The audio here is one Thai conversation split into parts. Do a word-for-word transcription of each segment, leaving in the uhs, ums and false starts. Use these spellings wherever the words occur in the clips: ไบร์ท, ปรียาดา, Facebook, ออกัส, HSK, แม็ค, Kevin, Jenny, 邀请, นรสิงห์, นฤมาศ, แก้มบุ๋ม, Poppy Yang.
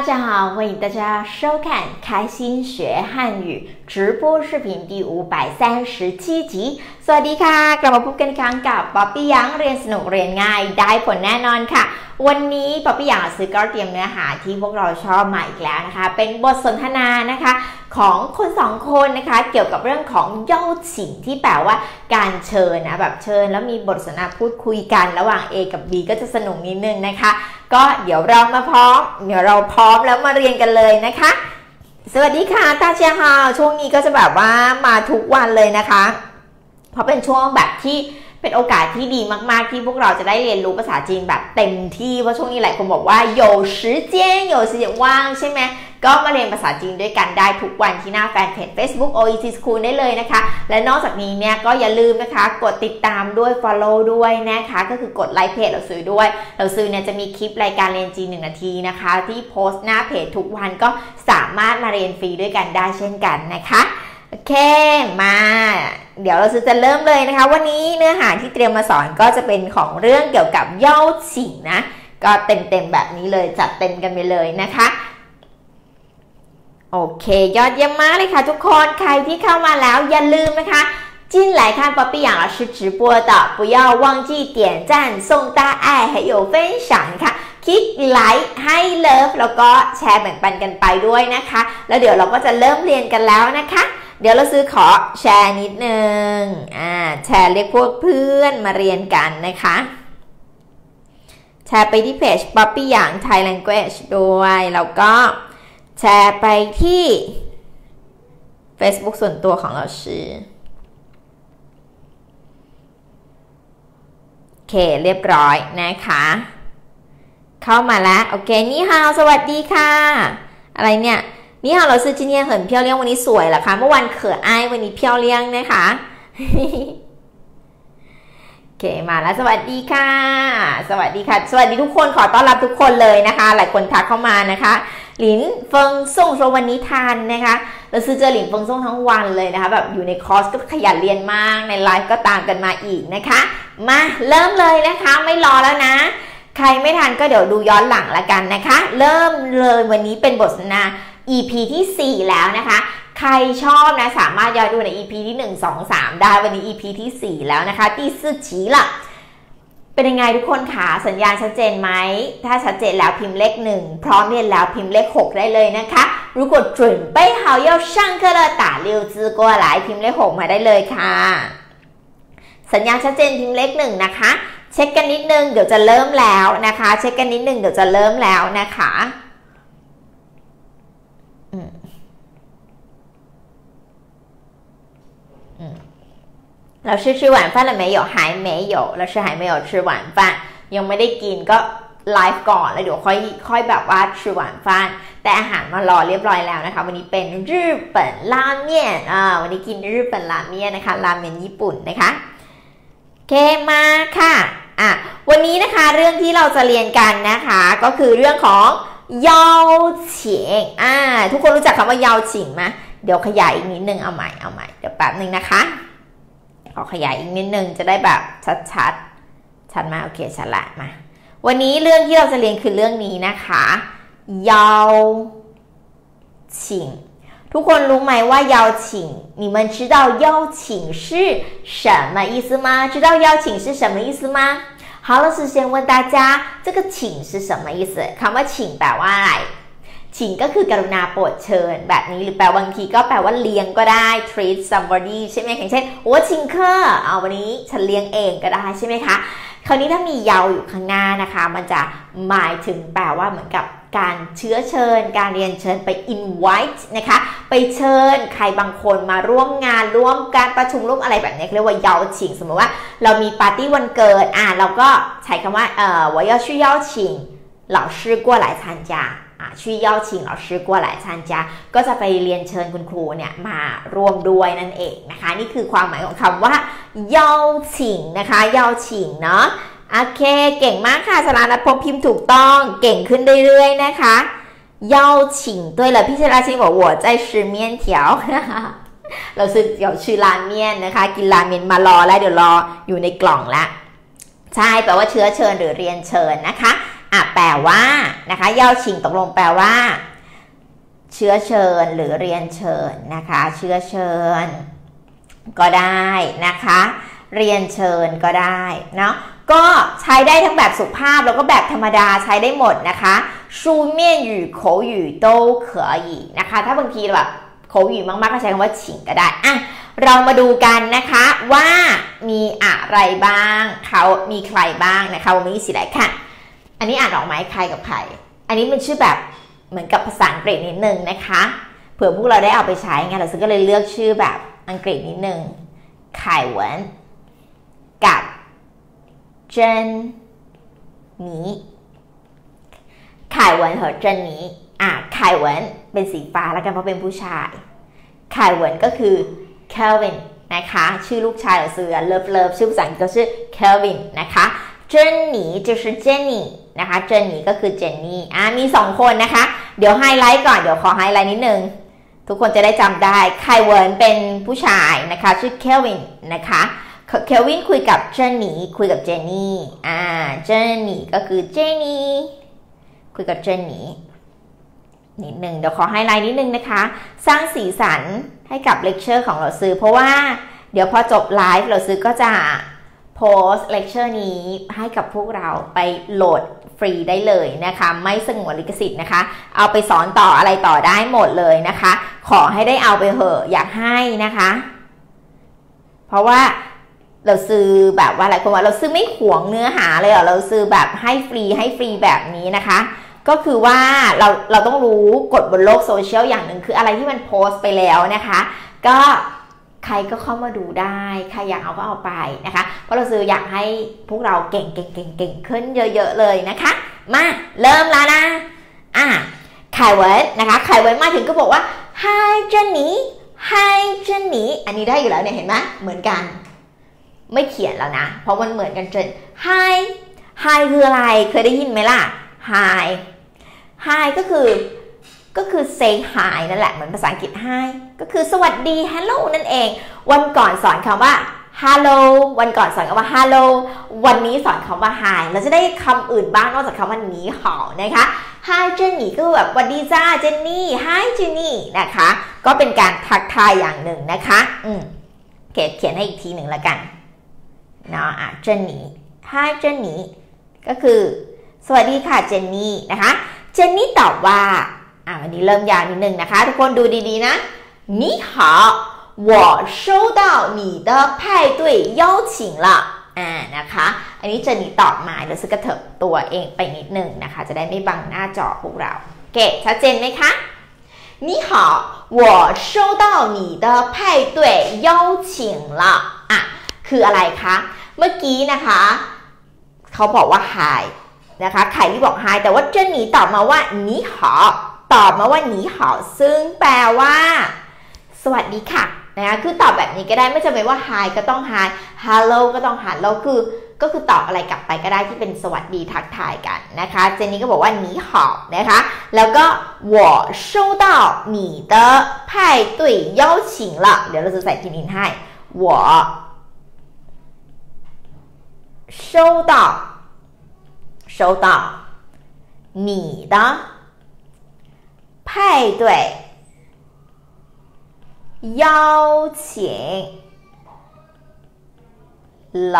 大家好，欢迎大家收看《开心学汉语》直播视频第五百三十七集。สวัสดีค่ะกลับมาพบกันอีกครั้งกับ Poppy Yang เรียนสนุกเรียนง่ายได้ผลแน่นอนค่ะวันนี้ Poppy Yang ซื้อก็เตรียมเนื้อหาที่พวกเราชอบมาอีกแล้วนะคะเป็นบทสนทนานะคะของคนสองคนนะคะเกี่ยวกับเรื่องของเย่าฉิงที่แปลว่าการเชิญนะแบบเชิญแล้วมีบทสนทนาพูดคุยกันระหว่าง A กับ B ก็จะสนุกนิดนึงนะคะก็เดี๋ยวเรามาพร้อมเดี๋ยวเราพร้อมแล้วมาเรียนกันเลยนะคะสวัสดีค่ะตาเชียฮาวช่วงนี้ก็จะแบบว่ามาทุกวันเลยนะคะเพราะเป็นช่วงแบบที่เป็นโอกาสที่ดีมากๆที่พวกเราจะได้เรียนรู้ภาษาจีนแบบเต็มที่เพราะช่วงนี้หลายคนบอกว่าโยชิเจียนโยชิเจียนว่างใช่ไหมก็มาเรียนภาษาจีนด้วยกันได้ทุกวันที่หน้าแฟนเพจ Facebook โอ อี ซี School ได้เลยนะคะและนอกจากนี้เนี่ยก็อย่าลืมนะคะกดติดตามด้วย follow ด้วยนะคะก็คือกดไลค์เพจเราซื้อด้วยเราซื้อเนี่ยจะมีคลิปรายการเรียนจีนหนึ่งนาทีนะคะที่โพสต์หน้าเพจทุกวันก็สามารถมาเรียนฟรีด้วยกันได้เช่นกันนะคะโอเคมาเดี๋ยวเราจะเริ่มเลยนะคะวันนี้เนื้อหาที่เตรียมมาสอนก็จะเป็นของเรื่องเกี่ยวกับเย่าฉิงนะก็เต็มๆแบบนี้เลยจัดเต็มกันไปเลยนะคะโอเคยอดเยี่ยมมากเลยค่ะทุกคนใครที่เข้ามาแล้วอย่าลืมนะคะ进来看Poppy Yang老师直播的不要忘记点赞送大爱还有分享ค่ะคลิกไลค์ให้เลิฟแล้วก็แชร์แบ่งปันกันไปด้วยนะคะแล้วเดี๋ยวเราก็จะเริ่มเรียนกันแล้วนะคะเดี๋ยวเราซื้อขอแชร์นิดนึงอ่าแชร์เรียกพวกเพื่อนมาเรียนกันนะคะแชร์ไปที่เพจ Poppy Yang Thai Language ด้วยแล้วก็แชร์ไปที่ Facebook ส่วนตัวของเราชื่อโอเคเรียบร้อยนะคะเข้ามาแล้วโอเคนี่ฮาวสวัสดีค่ะอะไรเนี่ยนี่ฮาวเราซื้อจีเนียเหินเพียวเลี้ยงวันนี้สวยเหรอคะเมื่อวันเขื่อไอวันนี้เพียวเลี้ยงนะคะโอเคมาแล้วสวัสดีค่ะสวัสดีค่ะสวัสดีทุกคนขอต้อนรับทุกคนเลยนะคะหลายคนทักเข้ามานะคะหลินเฟิงซ่งโชวันนี้ทานนะคะเราซื้อเจอหลินเฟิงซ่งทั้งวันเลยนะคะแบบอยู่ในคอร์สก็ขยันเรียนมากในไลฟ์ก็ตามกันมาอีกนะคะมาเริ่มเลยนะคะไม่รอแล้วนะใครไม่ทันก็เดี๋ยวดูย้อนหลังละกันนะคะเริ่มเลยวันนี้เป็นบทสนทนา อี พี ที่สี่แล้วนะคะใครชอบนะสามารถย้อนดูใน อี พี ที่หนึ่ง สอง สามได้วันนี้ อี พี ที่สี่แล้วนะคะที่ซื่อฉีละเป็นยังไงทุกคนคะสัญญาณชัดเจนไหมถ้าชัดเจนแล้วพิมพ์เลขหนึ่งพร้อมเรียนแล้วพิมพ์เลขหกได้เลยนะคะ如果准备好要上课了打六字过来พิมพ์เลขหกมาได้เลยค่ะสัญญาณชัดเจนพิมพ์เลขหนึ่งนะคะเช็คกันนิดนึงเดี๋ยวจะเริ่มแล้วนะคะเช็คกันนิดนึงเดี๋ยวจะเริ่มแล้วนะคะอืมอืมเราชื่อชื่อหวานฟ้าละไม่หยกหายไม่หยกเราชื่อหายไม่หยกชื่อหวานฟ้ายังไม่ได้กินก็ไลฟ์ก่อนแล้วเดี๋ยวค่อยค่อยแบบว่าชื่อหวานฟ้าแต่อาหารมารอเรียบร้อยแล้วนะคะวันนี้เป็นญี่ปุ่นราเมียนอ่าวันนี้กินญี่ปุ่นราเมียนนะคะราเมียนญี่ปุ่นนะคะโอเคมาค่ะอ่ะวันนี้นะคะเรื่องที่เราจะเรียนกันนะคะก็คือเรื่องของเย่าฉิงอ่าทุกคนรู้จักคำว่าเย่าฉิงไหมเดี๋ยวขยายอีกนิดนึงเอาใหม่เอาใหม่เดี๋ยวแป๊บนึงนะคะขอขยายอีกนิดนึงจะได้แบบชัดๆชัดมาโอเคชัดละมาวันนี้เรื่องที่เราจะเรียนคือเรื่องนี้นะคะเย่าฉิงทุกคนรู้ไหมว่าเย่าฉิง你们知道เย่าฉิง是什么意思吗知道เย่าฉิง是什么意思吗好了事先问大家这个ฉิง是什么意思คำว่าฉิงแปลว่าอะไรฉิงก็คือกรุณาโปรดเชิญแบบนี้หรือแปลบางทีก็แปลว่าเลี้ยงก็ได้ treat somebody ใช่ไหมอย่างเช่นโอ้ฉิงเคอร์เอาวันนี้ฉันเลี้ยงเองก็ได้ใช่ไหมคะคราวนี้ถ้ามีเยาอยู่ข้างหน้านะคะมันจะหมายถึงแปลว่าเหมือนกับการเชื้อเชิญการเรียนเชิญไป invite นะคะไปเชิญใครบางคนมาร่วมงานร่วมการประชุมร่วมอะไรแบบนี้เรียกว่าเยาฉิงสมมติว่าเรามีปาร์ตี้วันเกิดอ่ะเราก็ใช้คำว่าเอ่อ我要去邀请老师过来参加อ่ะชื่อเย่าฉิงเราชื่อกัวหลายชันจ้าก็จะไปเรียนเชิญคุณครูเนี่ยมาร่วมด้วยนั่นเองนะคะนี่คือความหมายของคำว่าเย่าฉิงนะคะเย่าฉิงเนาะโอเคเก่งมากค่ะสรานัทพงษ์พิมพ์ถูกต้องเก่งขึ้นเรื่อยๆนะคะเย่าฉิงด้วยเลยพี่ชราชิงบอกว่าใจชื่อเมียนเถียวเราซื้อเดี๋ยวชื่อราเมียนนะคะกินราเมียนมารอแล้วเดี๋ยวรออยู่ในกล่องละใช่แปลว่าเชื้อเชิญหรือเรียนเชิญนะคะ อ่ะแปลว่านะคะเย่าชิงตกลงแปลว่าเชื้อเชิญหรือเรียนเชิญนะคะเชื้อเชิญก็ได้นะคะเรียนเชิญก็ได้เนาะก็ใช้ได้ทั้งแบบสุภาพแล้วก็แบบธรรมดาใช้ได้หมดนะคะชูเมี่ยนอยู่โขอยู่โต้เขออยู่นะคะถ้าบางทีแบบโขอยู่มากๆก็ใช้คำว่าฉิงก็ได้อ่ะเรามาดูกันนะคะว่ามีอะไรบ้างเขามีใครบ้างนะคะวันนี้สิไรค่ะอันนี้อ่านออกไหมใครกับใครอันนี้เป็นชื่อแบบเหมือนกับภาษาอังกฤษนิดนึงนะคะเผื่อพวกเราได้เอาไปใช้ไงเราซึ่งก็เลยเลือกชื่อแบบอังกฤษนิดนึงไขหวนกับเจนนี่ไขหวนกับเจนนี่อ่ะไขหวนเป็นสีฟ้าแล้วกันเพราะเป็นผู้ชายไขหวนก็คือ Kevin นะคะชื่อลูกชายเราซื้อเลิฟเลิฟชื่อภาษาอังกฤษก็ชื่อ Kevin นะคะเจนนี่จะชื่อเจนนี่นะคะเจนนี่ก็คือเจนนี่อ่ะมีสองคนนะคะเดี๋ยวไฮไลท์ก่อนเดี๋ยวขอไฮไลท์นิดนึงทุกคนจะได้จำได้ไขหวนเป็นผู้ชายนะคะชื่อ Kevin นะคะเควินคุยกับเจนนี่คุยกับเจนนี่อ่าเจนนี่ก็คือเจนนี่คุยกับเจนนี่นิดหนึ่งเดี๋ยวขอไฮไลท์นิดนึงนะคะสร้างสีสันให้กับเลคเชอร์ของเราซื้อเพราะว่าเดี๋ยวพอจบไลฟ์เราซื้อก็จะโพสเลคเชอร์นี้ให้กับพวกเราไปโหลดฟรีได้เลยนะคะไม่สงวนลิขสิทธิ์นะคะเอาไปสอนต่ออะไรต่อได้หมดเลยนะคะขอให้ได้เอาไปเหอะอยากให้นะคะเพราะว่าเราซื้อแบบว่าหลายคนว่าเราซื้อไม่หวงเนื้อหาเลยเหรอเราซื้อแบบให้ฟรีให้ฟรีแบบนี้นะคะก็คือว่าเราเราต้องรู้กฎบนโลกโซเชียลอย่างหนึ่งคืออะไรที่มันโพสต์ไปแล้วนะคะก็ใครก็เข้ามาดูได้ใครอยากเอาก็เอาไปนะคะเพราะเราซื้ออยากให้พวกเราเก่งเก่งเก่งเก่งขึ้นเยอะๆเลยนะคะมาเริ่มแล้วนะอ่ะไขเวิร์ดนะคะไขเวิร์ดมาถึงก็บอกว่า Hi Jenny Hi Jenny อันนี้ได้อยู่แล้วเนี่ยเห็นไหมเหมือนกันไม่เขียนแล้วนะเพราะมันเหมือนกันจน Hi Hi คืออะไรเคยได้ยินไหมล่ะ Hi Hi ก็คือก็คือ say hi นั่นแหละเหมือนภาษาอังกฤษ Hi ก็คือสวัสดี Hello นั่นเองวันก่อนสอนคำว่า Hello วันก่อนสอนคำว่า Hello วันนี้สอนคำว่า Hi เราจะได้คำอื่นบ้างนอกจากคำว่าหนีห่อนะคะ Hi Jenny ก็แบบสวัสดีจ้า Jenny Hi Jenny นะคะก็เป็นการทักทายอย่างหนึ่งนะคะอืมเขียนเขียนให้อีกทีหนึ่งละกันเนาะอ่ะเจนนี่ Hi เจนนี่ก็คือสวัสดีค่ะเจนนี่นะคะเจนนี่ตอบว่าอ่ะวันนี้เริ่มยาวนิดนึงนะคะทุกคนดูดีๆนะนี่หา我收到你的派对邀请了อ่านะคะอันนี้เจนนี่ตอบมาเดี๋ยวซึ่งกระเถิบตัวเองไปนิดนึงนะคะจะได้ไม่บังหน้าจอพวกเราเก๋ชัดเจนไหมคะ你好我收到你的派对邀请了อ่ะคืออะไรคะเมื่อกี้นะคะเขาบอกว่า Hi นะคะไข่ที่บอก Hi แต่ว่าเจนนี่ตอบมาว่าหนีหอตอบมาว่าหนีหอซึ่งแปลว่าสวัสดีค่ะนะคะคือตอบแบบนี้ก็ได้ไม่จำเป็นว่า Hi ก็ต้อง Hi Hello ก็ต้อง Hello คือก็คือตอบอะไรกลับไปก็ได้ที่เป็นสวัสดีทักทายกันนะคะเจนนี่ก็บอกว่าหนีหอนะคะแล้วก็我收到你的派对邀请了เดี๋ยวเราจะใส่พิมพ์อินให้我收到收到你的派对邀请了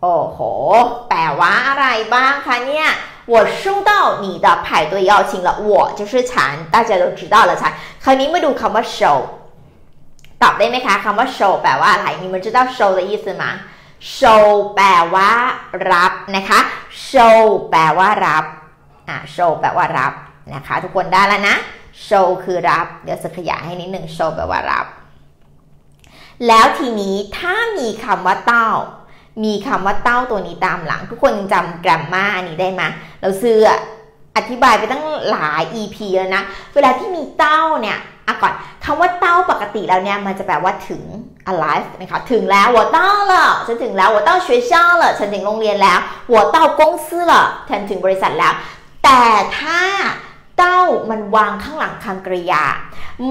โอ้โหแปลว่าอะไรบ้างคะเนี่ย我收到你的派对邀请了我就是ฉัน大家都知道了ฉันคราวนี้มาดูคำว่า show ตอบได้ไหมคะคำว่า show แปลว่าอะไร你们知道 show 的意思吗show แปลว่ารับนะคะ show แปลว่ารับอ่ะ show แปลว่ารับนะคะทุกคนได้แล้วนะ show คือรับเดี๋ยวจะขยายให้นิดหนึ่ง show แปลว่ารับแล้วทีนี้ถ้ามีคำว่าเต้ามีคำว่าเต้าตัวนี้ตามหลังทุกคนจำแกรมมาอันนี้ได้ไหมเราซื้ออธิบายไปตั้งหลาย อี พี แล้วนะเวลาที่มีเต้าเนี่ยอ่ะก่อนคำว่าเต้าปกติแล้วเนี่ยมันจะแปลว่าถึงalive นะคะถึงแล้ว我到了ฉันถึงแล้ว我到学校了ฉันถึงโรงเรียนแล้ว我到公司了ฉันถึงบริษัทแล้วแต่ถ้าเต้ามันวางข้างหลังคำกริยา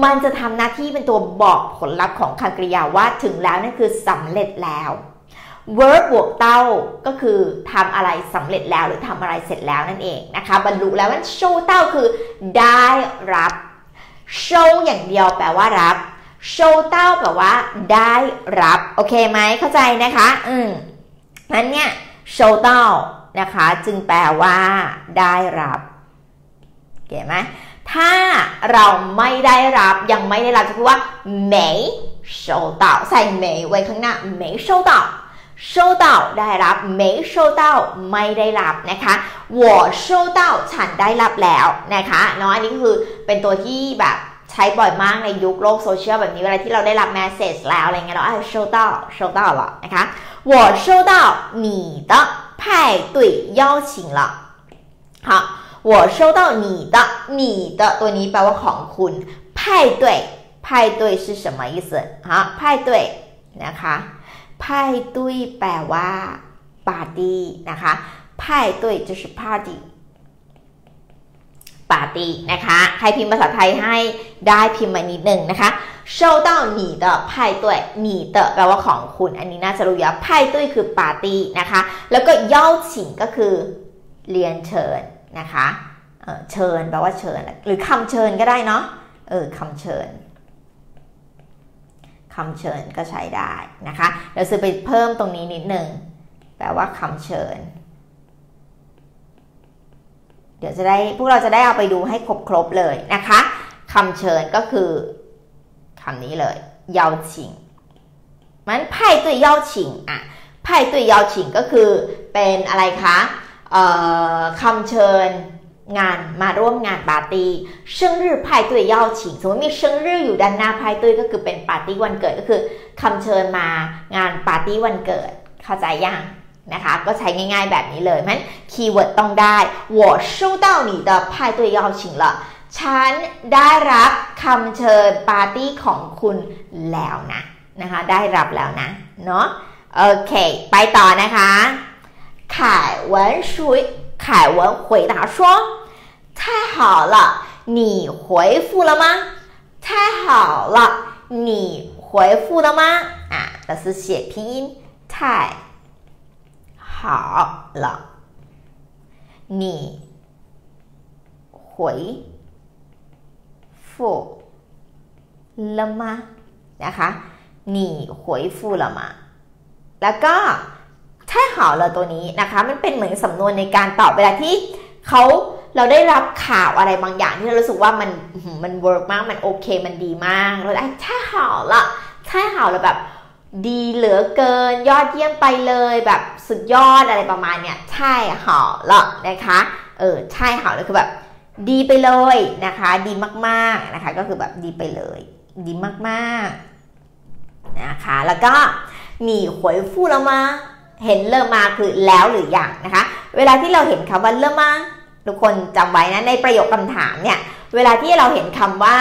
มันจะทำหน้าที่เป็นตัวบอกผลลัพธ์ของคำกริยาว่าถึงแล้วนั่นคือสำเร็จแล้ว verb บวกเต้าก็คือทำอะไรสำเร็จแล้วหรือทำอะไรเสร็จแล้วนั่นเองนะคะบรรลุแล้วนั้น show เต้าคือได้รับ show อย่างเดียวแปลว่ารับ show เต้าแปลว่าได้รับโอเคไหมเข้าใจนะคะอืมนั้นเนี่ย show เต้านะคะจึงแปลว่าได้รับเก๋ไหมถ้าเราไม่ได้รับยังไม่ได้รับจะพูดว่าไม่收到ใส่ไม่ไว้ข้างหน้าไม่收到收到ได้รับไม่收到ไม่ได้รับนะคะ我收到ฉันได้รับแล้วนะคะเนาะอันนี้คือเป็นตัวที่แบบใช้บ่อยมากในยุคโลกโซเชียลแบบนี้เวลาที่เราได้รับ message แล้วอะไรเงี้ยเราอ่ะ收到收到了นะคะ我收到你的派对邀请了好我收到你的你的ตัวนี้แปลว่าของคุณ派对派对是什么意思啊派对นะคะ派对แปลว่าปาร์ตี้นะคะ派对就是 party ปาร์ตี้นะคะใครพิมพ์ภาษาไทยให้ได้พิมพ์มานิดนึงนะคะ收到你的派对你的แปลว่าของคุณอันนี้น่าจะรู้อยู่派对คือปาร์ตี้นะคะแล้วก็เย้าฉิงก็คือเรียนเชิญนะคะเออเชิญแปลว่าเชิญหรือคำเชิญก็ได้เนาะเออคำเชิญคำเชิญก็ใช้ได้นะคะเดี๋ยวซื้อไปเพิ่มตรงนี้นิดนึงแปลว่าคำเชิญเดี๋ยวจะได้พวกเราจะได้เอาไปดูให้ครบๆเลยนะคะคำเชิญก็คือคำนี้เลยเย้าชิงมันไพ่ตุยเย้าชิงอ่ะไพ่ตุยเย้าชิงก็คือเป็นอะไรคะเอ่อคำเชิญงานมาร่วมงานปาร์ตี้เซิงรื่อไพ่ตุยเย้าฉิงสมมติมีเซิงรื่ออยู่ด้านหน้าไพ่ตุยก็คือเป็นปาร์ตี้วันเกิดก็คือคำเชิญมางานปาร์ตี้วันเกิดเข้าใจยังนะคะก็ใช้ง่ายๆแบบนี้เลยมันคีย์เวิร์ดต้องได้我收到你的派对邀请了ฉันได้รับคำเชิญปาร์ตี้ของคุณแล้วนะนะคะได้รับแล้วนะเนาะโอเคไปต่อนะคะไข่หวนชุยไข่หวน回答说太好了，你回复了吗？太好了，你回复了吗？啊，这是写拼音。太好了，你回复了吗？นะคะ，你回复了吗？แล้วก็太好了ตัวนี้นะคะมันเป็นเหมือนสำนวนในการตอบเวลาที่เขาเราได้รับข่าวอะไรบางอย่างที่เรารู้สึกว่ามันมันเวิร์กมากมันโอเคมันดีมากเราได้ใช่ข่าวละใช่ข่าวเราแบบดีเหลือเกินยอดเยี่ยมไปเลยแบบสุดยอดอะไรประมาณเนี้ยใช่ข่าวละนะคะเออใช่ข่าวเลยคือแบบดีไปเลยนะคะดีมากๆนะคะก็คือแบบดีไปเลยดีมากๆนะคะแล้วก็หนีหวยฟูแล้วมาเห็นเริ่มมาคือแล้วหรือยังนะคะเวลาที่เราเห็นคำว่าเริ่มมาทุกคนจำไว้นะในประโยคคำถามเนี่ยเวลาที่เราเห็นคำว่า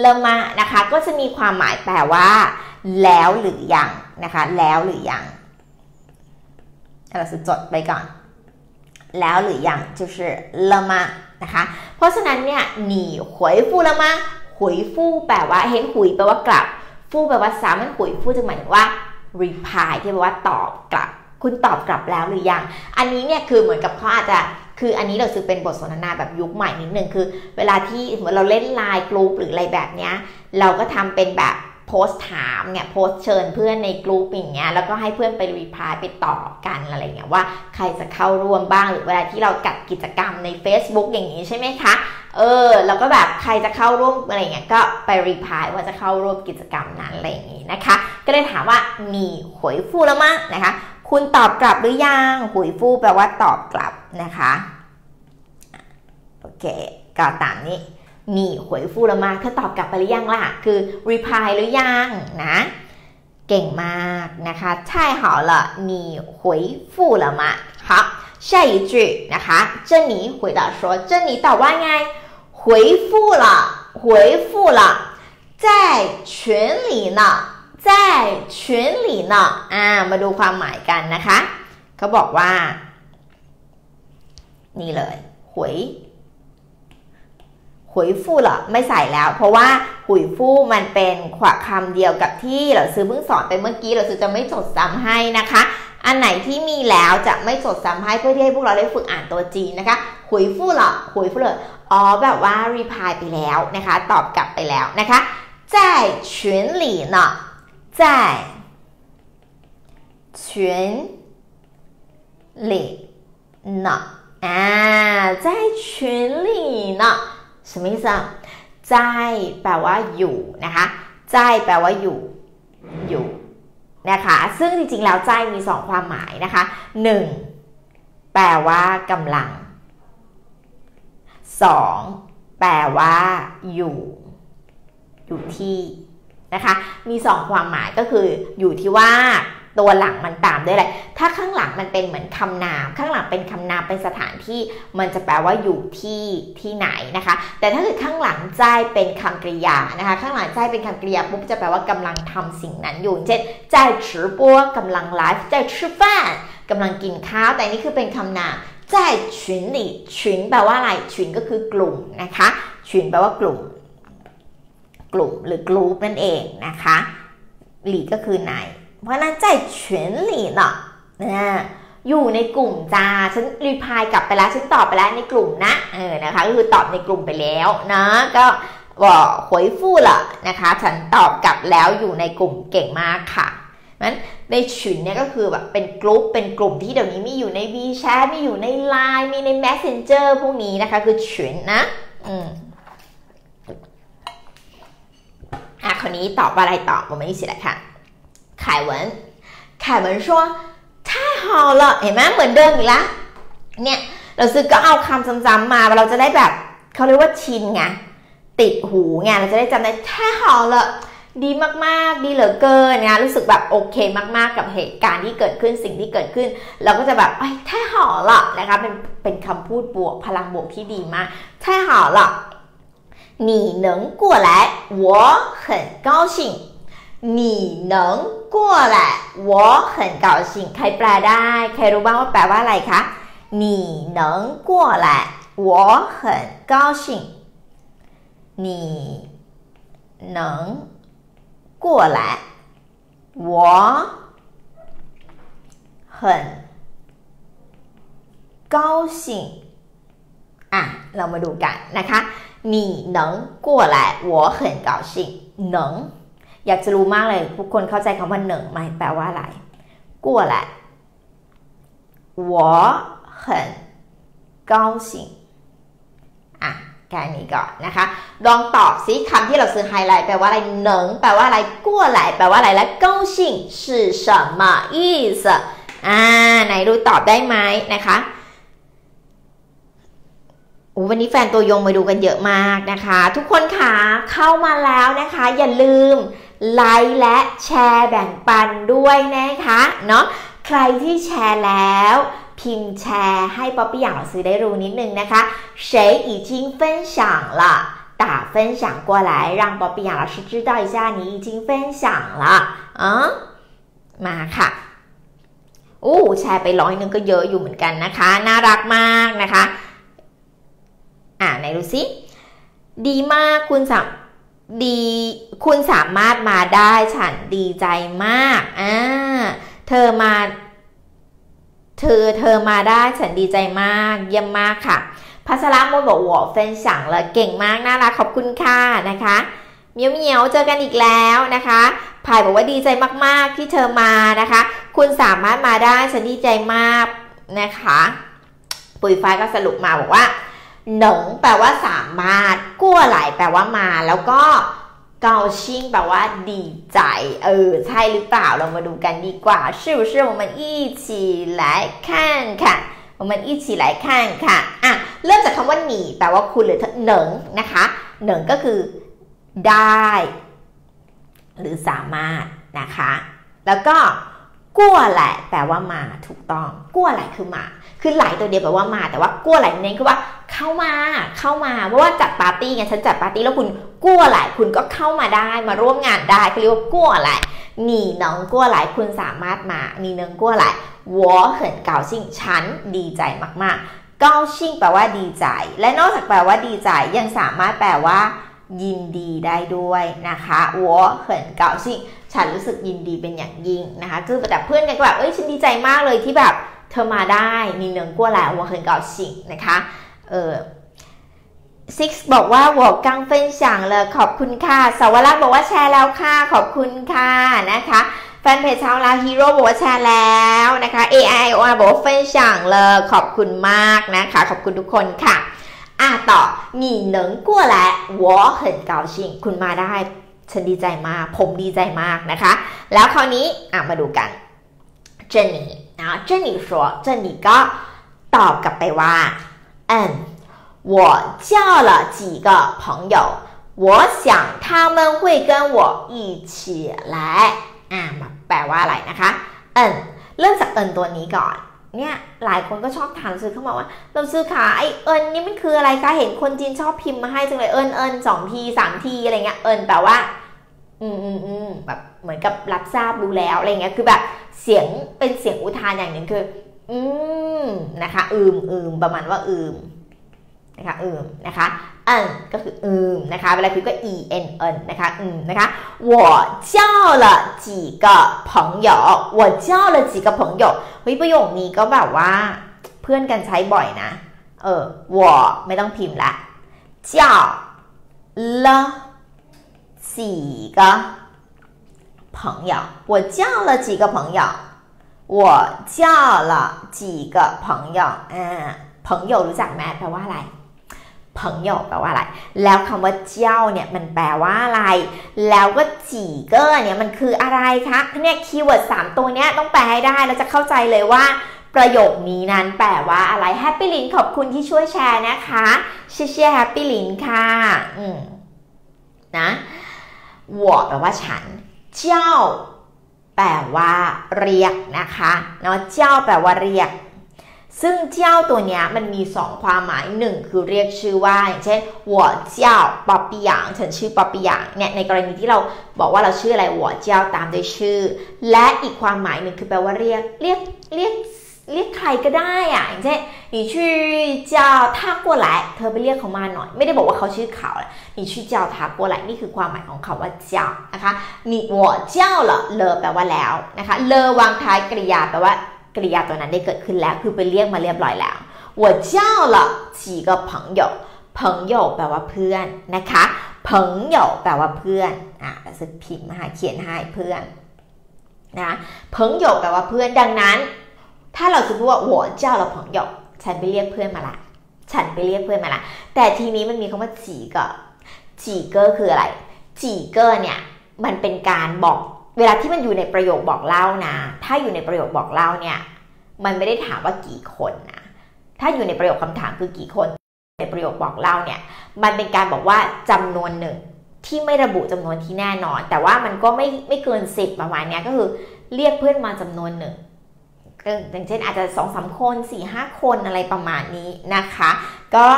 เริ่มมานะคะก็จะมีความหมายแปลว่าแล้วหรือยังนะคะแล้วหรือยังเราจะจดไปก่อนแล้วหรือยังก็คือเริ่มมานะคะเพราะฉะนั้นเนี่ยหนีหุยฟูเริ่มมาหุยฟูแปลว่าเห็นหุยแปลว่ากลับฟูแปลว่าซ้ำมันหุยฟูจะหมายถึงว่า reply ที่แปลว่าตอบกลับคุณตอบกลับแล้วหรือยังอันนี้เนี่ยคือเหมือนกับเขาอาจจะคืออันนี้เราซื้อเป็นบทสนทนาแบบยุคใหม่นิดนึงคือเวลาที่เหมือนเราเล่นไลน์กลุ่มหรืออะไรแบบเนี้ยเราก็ทำเป็นแบบโพสถามเนี่ยโพสเชิญเพื่อนในกลุ่มอย่างเงี้ยแล้วก็ให้เพื่อนไปรีพายไปตอบกันอะไรเงี้ยว่าใครจะเข้าร่วมบ้างหรือเวลาที่เราจัดกิจกรรมใน Facebook อย่างนี้ใช่ไหมคะเออแล้วก็แบบใครจะเข้าร่วมอะไรเงี้ยก็ไปรีพายว่าจะเข้าร่วมกิจกรรมนั้นอะไรอย่างงี้นะคะก็เลยถามว่ามีหวยฟูแล้วมั้งนะคะคุณตอบกลับหรือยังหุยฟู่แปลว่าตอบกลับนะคะโอเคก็ตามนี้นี่หุยฟู่ละมาเธอตอบกลับไปหรือยังล่ะคือรีพายหรือยังนะเก่งมากนะคะใช่好了你回复了吗好下一句นะคะเจนนี่回答说เจนนี่ตอบว่าไง回复了回复了在群里呢在群里呢อ่ามาดูความหมายกันนะคะเขาบอกว่านี่เลยหวย หุยฟู่เหรอไม่ใส่แล้วเพราะว่าหุยฟู่มันเป็นขวะคำเดียวกับที่เราซื้อเพิ่งสอนไปเมื่อกี้เราซื้อจะไม่จดจำให้นะคะอันไหนที่มีแล้วจะไม่จดจำให้เพื่อที่ให้พวกเราได้ฝึกอ่านตัวจีนนะคะหุยฟู่เหรอหุยฟู่เหรออ๋อแบบว่ารีพายไปแล้วนะคะตอบกลับไปแล้วนะคะ在群里呢在群里呢อ่า在群里呢什么意思啊？在แปลว่าอยู่นะคะใจแปลว่าอยู่อยู่นะคะซึ่งจริงๆแล้วใจมีสองความหมายนะคะหนึ่งแปลว่ากำลังสองแปลว่าอยู่อยู่ที่นะคะมีสองความหมายก็คืออยู่ที่ว่าตัวหลังมันตามด้วยอะไรถ้าข้างหลังมันเป็นเหมือนคำนามข้างหลังเป็นคำนามเป็นสถานที่มันจะแปลว่าอยู่ที่ที่ไหนนะคะแต่ถ้าเกิดข้างหลังใจเป็นคำกริยานะคะข้างหลังใจเป็นคำกริยาปุ๊บจะแปลว่ากำลังทำสิ่งนั้นอยู่เช่นใจชื่อปัวกำลังไลฟ์ใจชื่อฟ้ากำลังกินข้าวแต่นี่คือเป็นคำนามใจฉุนหลี่ฉุนแปลว่าอะไรฉุนก็คือกลุ่มนะคะฉุนแปลว่ากลุ่มกลุ่มหรือกลุ่มนั่นเองนะคะหลี่ก็คือไหนเพราะนั้นใจเฉินหลี่เนาะอยู่ในกลุ่มจ้าฉันรีพายกลับไปแล้วฉันตอบไปแล้วในกลุ่มนะเออนะคะก็คือตอบในกลุ่มไปแล้วนะก็ว่าหวยฟู่เหรอนะคะฉันตอบกลับแล้วอยู่ในกลุ่มเก่งมากค่ะนั้นในฉินเนี่ยก็คือแบบเป็นกลุ่มเป็นกลุ่มที่เดี๋ยวนี้มีอยู่ใน วีแชท มีอยู่ใน ไลน์ มีใน แมสเซนเจอร์ พวกนี้นะคะคือฉินนะอืมอ่ะคนนี้ตอบอะไรตอบผมไม่รู้สิละค่ะ凯文，凯文说：“太好了，เห็นไหมเหมือนเดิมอีกละเนี่ยเราซื้อก็เอาคำซ้ำๆมาเราจะได้แบบเขาเรียกว่าชินไงติดหูไงเราจะได้จำได้太好了ดีมากๆดีเหลือเกินนะรู้สึกแบบโอเคมากๆกับเหตุการณ์ที่เกิดขึ้นสิ่งที่เกิดขึ้นเราก็จะแบบไอ้太好了นะคะเป็นเป็นคำพูดบวกพลังบวกที่ดีมาก太好了你能过来我很高兴หนีหนังกัวแหละวอเขินเก่าสิ่งใครแปลได้ใครรู้บ้างว่าแปลว่าอะไรคะหนีหนังกัวแหละวอเขินเก่าสิ่งหนีหนังกัวแหละวอเขินเก่าสิ่งอ่ะเรามาดูกันนะคะหนีหนังกัวแหละวอเขินเก่าสิ่งหนังอยากจะรู้มากเลยทุกคนเข้าใจคำว่าเหนิงไหมแปลว่าอะไรกัวแหละ我很高兴อ่ะแค่นี้ก่อนนะคะลองตอบสิคำที่เราซื้อไฮไลท์แปลว่าอะไรเหนิงแปลว่าอะไรกัวแหละแปลว่าอะไรและ高兴是什么意思อ่าไหนดูตอบได้ไหมนะคะวันนี้แฟนตัวยงมาดูกันเยอะมากนะคะทุกคนค่ะเข้ามาแล้วนะคะอย่าลืมไลค์และแชร์แบ่งปันด้วยนะคะเนาะใครที่แชร์แล้วพิมพ์แชร์ให้ป๊อปปี้อย่างเราซื้อได้รู้นิดนึงนะคะ谁已经分享了打分享过来让ป๊อปปี้อย่างเรา知道一下你已经分享了อ๋อมาค่ะโอ้แชร์ไปร้อยนึงก็เยอะอยู่เหมือนกันนะคะน่ารักมากนะคะอ่าไหนดูสิดีมากคุณสามดีคุณสามารถมาได้ฉันดีใจมากอ่าเธอมาเธอเธอมาได้ฉันดีใจมากเยี่ยมมากค่ะพัชรมนบอกว่าแฟนสั่งเลยเก่งมากน่ารักขอบคุณค่ะนะคะเมียวเมียวเจอกันอีกแล้วนะคะภายบอกว่าดีใจมากๆที่เธอมานะคะคุณสามารถมาได้ฉันดีใจมากนะคะปุ๋ยฟ้าก็สรุปมาบอกว่าหนงแปลว่าสามารถกั่วไหลแปลว่ามาแล้วก็เกาชิงแปลว่าดีใจเออใช่หรือเปล่าเรามาดูกันดีกว่า是不是我们一起来看看我们一起来看看อ่ะเริ่มจากคำว่าหนีแปลว่าคุณหรือหนงนะคะหนงก็คือได้หรือสามารถนะคะแล้วก็กั่วไหลแปลว่ามาถูกต้องกั่วไหลคือมาคือไหลตัวเดียวแปลว่ามาแต่ว่ากั่วไหลเน้นคือว่าเข้ามาเข้ามาเพราะว่าจัดปาร์ตี้ไงฉันจัดปาร์ตี้แล้วคุณกั่วไหลคุณก็เข้ามาได้มาร่วมงานได้เขาเรียกว่ากั่วไหลหนีหนังกั่วไหลคุณสามารถมาหนีหนังกั่วไหลวอเขินเก่าสิ่งฉันดีใจมากๆ เกาชิ่งแปลว่าดีใจและนอกจากแปลว่าดีใจยังสามารถแปลว่ายินดีได้ด้วยนะคะโว้เขินเกาชิ่งฉันรู้สึกยินดีเป็นอย่างยิ่งนะคะคือแบบเพื่อนกันก็แบบเอ้ยฉันดีใจมากเลยที่แบบเธอมาได้มีเนืองกลัวแล้วโว้เขินเกาชิ่งนะคะเออซิกบอกว่าโว้กังเฟินฉ่างเลยขอบคุณค่ะสาวรักบอกว่าแชร์แล้วค่ะขอบคุณค่ะนะคะแฟนเพจชาวลาฮีโร่บอกว่าแชร์แล้วนะคะ เอ ไอ โอ อาร์ บอกว่าเฟนช่างเลยขอบคุณมากนะคะขอบคุณทุกคนค่ะอ่ะต่อหนีเหนิงกัวและวอเหินเกาชิงคุณมาได้ฉันดีใจมากผมดีใจมากนะคะแล้วคราวนี้อ่ะมาดูกันเจนนี่นะเจนนี่บอกเจนนี่ก็ตอบกลับไปว่าอืม我叫了几个朋友我想他们会跟我一起来อ่าแปลว่าอะไรนะคะเอิญเริ่มจากเอิญตัวนี้ก่อนเนี่ยหลายคนก็ชอบถามซื้อเข้ามาว่าเราซื้อขาไอเอิญนี่มันคืออะไรคะเห็นคนจีนชอบพิมพ์มาให้จังเลยเอิญเอิญสองทีสามทีอะไรเงี้ยเอิญแปลว่าอืมอืมอืมแบบเหมือนกับรับทราบรู้แล้วอะไรเงี้ยคือแบบเสียงเป็นเสียงอุทานอย่างหนึ่งคืออืมนะคะอืมอืมประมาณว่าอืมนะคะอืมนะคะเอิญก็คืออืมนะคะเวลาพิมพ์ก็ e n n นะคะอืมนะคะ我交了几个朋友我交了几个朋友เฮ้ยประโยคนี้ก็แบบว่าเพื่อนกันใช้บ่อยนะเออ我ไม่ต้องพิมพ์ละ交了几个朋友我交了几个朋友我交了几个朋友อ่า朋友รู้จักไหมแปลว่าอะไรเพิ่งหยกแปลว่าอะไรแล้วคำว่าเจ้าเนี่ยมันแปลว่าอะไรแล้วก็จีเกอร์เนี่ยมันคืออะไรคะเนี่ยคีย์เวิร์ดสามตัวเนี้ยต้องแปลให้ได้แล้วจะเข้าใจเลยว่าประโยคนี้นั้นแปลว่าอะไรแฮปปี้ลินขอบคุณที่ช่วยแชร์นะคะเชียร์เชียร์แฮปปี้ลินค่ะอืมนะหว่อแปลว่าฉันเจ้าแปลว่าเรียกนะคะเนาะเจ้าแปลว่าเรียกซึ่งเจ้าตัวเนี้ยมันมีสองความหมายหนึ่งคือเรียกชื่อว่าอย่างเช่นหัวเจ้าป๊อปปี้หยางฉันชื่อป๊อปปี้หยางเนี่ยในกรณีที่เราบอกว่าเราชื่ออะไรหัวเจ้าตามด้วยชื่อและอีกความหมายหนึ่งคือแปลว่าเรียกเรียกเรียกเรียกใครก็ได้อ่ะอย่างเช่นหนีชื่อเจ้าทักกัวไหลเธอไปเรียกเขามาหน่อยไม่ได้บอกว่าเขาชื่อเขาหนีชื่อเจ้าทักกัวไหลนี่คือความหมายของคำว่าเจ้านะคะหนีหัวเจ้าเหรอเลอแปลว่าแล้วนะคะเลอวางท้ายกริยาแปลว่ากริยาตัวนั้นได้เกิดขึ้นแล้วคือไปเรียกมาเรียบร้อยแล้ว我叫了几个朋友朋友แปลว่าเพื่อนนะคะ朋友แปลว่าเพื่อนอ่ะแต่สุดพิมพ์มาหาเขียนให้เพื่อนนะ朋友แปลว่าเพื่อนดังนั้นถ้าเราจะพูดว่า我叫了朋友ฉันไปเรียกเพื่อนมาละฉันไปเรียกเพื่อนมาละแต่ทีนี้มันมีคำว่าจีเกอจีเกอคืออะไรจีเกอเนี่ยมันเป็นการบอกเวลาที่มันอยู่ในประโยคบอกเล่านะถ้าอยู่ในประโยคบอกเล่าเนี่ยมันไม่ได้ถามว่ากี่คนนะถ้าอยู่ในประโยคคำถามคือกี่คนในประโยคบอกเล่าเนี่ยมันเป็นการบอกว่าจำนวนหนึ่งที่ไม่ระบุจำนวนที่แน่นอนแต่ว่ามันก็ไม่ไม่เกินสิบประมาณนี้ก็คือเรียกเพื่อนมาจำนวนหนึ่งอย่างเช่นอาจจะสองสามคนสี่ห้าคนอะไรประมาณนี้นะคะก็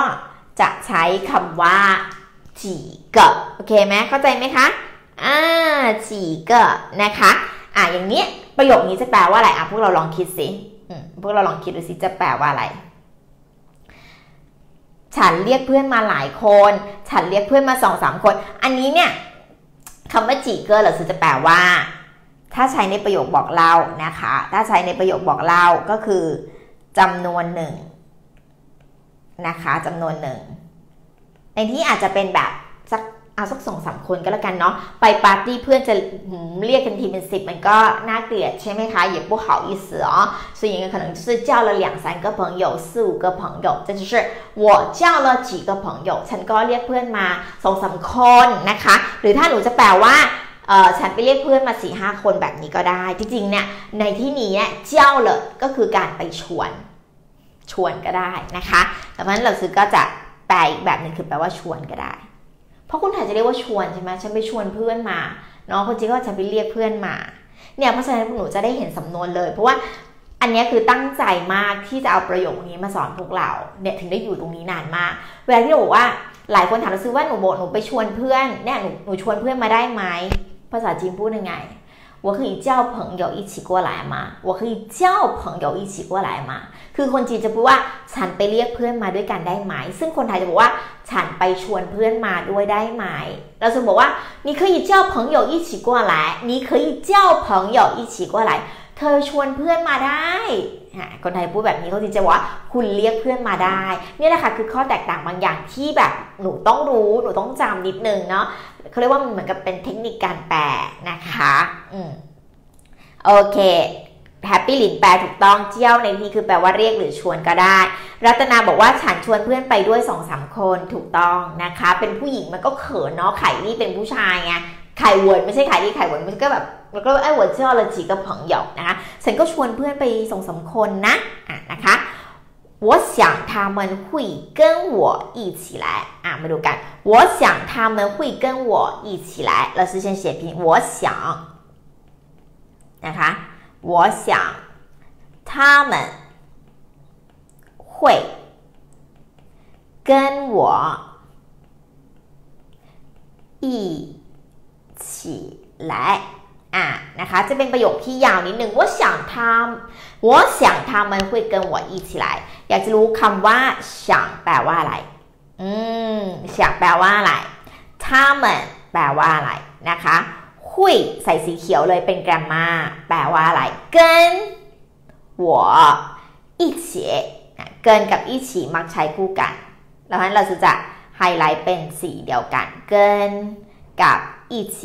จะใช้คำว่าจีเกะโอเคไหมเข้าใจไหมคะอ่าจีเกะนะคะอ่าอย่างนี้ประโยคนี้จะแปลว่าอะไรอ่ะพวกเราลองคิดสิพวกเราลองคิดดูสิจะแปลว่าอะไรฉันเรียกเพื่อนมาหลายคนฉันเรียกเพื่อนมาสองสามคนอันนี้เนี่ยคำว่าจีเกอร์หรือจะแปลว่าถ้าใช้ในประโยคบอกเล่านะคะถ้าใช้ในประโยคบอกเล่าก็คือจำนวนหนึ่งนะคะจำนวนหนึ่งในที่อาจจะเป็นแบบสักเอาสักสองสามคนก็แล้วกันเนาะไปปาร์ตี้เพื่อนจะเรียกกันทีเป็นสิบมันก็น่าเกลียดใช่ไหมคะ也不好意思哦所以可能就是交了两三个朋友四五个朋友这就是我交了几个朋友ฉันก็เรียกเพื่อนมาสองสามคนนะคะหรือถ้าหนูจะแปลว่าเออฉันไปเรียกเพื่อนมาสี่ห้าคนแบบนี้ก็ได้ที่จริงเนี่ยในที่นี้เนี่ยเจ้าเลยก็คือการไปชวนชวนก็ได้นะคะแต่เพราะฉะนั้นเราซื้อก็จะแปลอีกแบบหนึ่งคือแปลว่าชวนก็ได้เพราะคนไทยจะเรียกว่าชวนใช่ไหมฉันไปชวนเพื่อนมาเนาะคนจีนก็ฉันไปเรียกเพื่อนมาเนี่ยเพราะฉะนั้นพวกหนูจะได้เห็นสำนวนเลยเพราะว่าอันนี้คือตั้งใจมากที่จะเอาประโยคนี้มาสอนพวกเราเนี่ยถึงได้อยู่ตรงนี้นานมากเวลาที่เราบอกว่าหลายคนถามเราซื้อว่าหนูโบหนูไปชวนเพื่อนเนี่ยหนูหนูชวนเพื่อนมาได้ไหมภาษาจีนพูดยังไง我可以叫朋友一起过来吗？我可以叫朋友一起过来吗？คือคนจีนจะพูดว่าฉันไปเรียกเพื่อนมาด้วยกันได้ไหมซึ่งคนไทยจะบอกว่าฉันไปชวนเพื่อนมาด้วยได้ไหมเราจะบอกว่า你可以叫朋友一起过来你可以叫朋友一起过来เธอชวนเพื่อนมาได้คนไทยพูดแบบนี้เขาจริงจะว่าคุณเรียกเพื่อนมาได้นี่แหละค่ะคือข้อแตกต่างบางอย่างที่แบบหนูต้องรู้หนูต้องจำนิดนึงเนาะเขาเรียกว่ามันเหมือนกับเป็นเทคนิคการแปลนะคะอืมโอเคแฮปปี้หลินแปลถูกต้องเจี้ยวในที่คือแปลว่าเรียกหรือชวนก็ได้รัตนาบอกว่าฉันชวนเพื่อนไปด้วย สองสาม คนถูกต้องนะคะเป็นผู้หญิงมันก็เขินเนาะไข่นี่เป็นผู้ชายไงไข่หวนไม่ใช่ไข่นี่ไข่หวนมันก็แบบแล้วก็ไอ้หัวเจ้าละจีกับผังหยกนะคะฉันก็ชวนเพื่อนไปสองสามคนนะอ่ะนะคะ我想他们会跟我一起来อ่ะมาดูกัน我想他们会跟我一起来เราจะ先写拼我想นะคะ我想他们会跟我一起来อ่ะนะคะจะเป็นประโยคที่ยาวนิดนึงว่า想他ว่า想他们会跟我一起来อยากจะรู้คำว่า想แปลว่าอะไรอืม想แปลว่าอะไร他们แปลว่าอะไรนะคะ会ใส่สีเขียวเลยเป็น grammar แปลว่าอะไร跟我一起เกินกับ一起มักใช้คู่กันดังนั้นเราจะไฮไลท์เป็นสีเดียวกัน跟กับ一起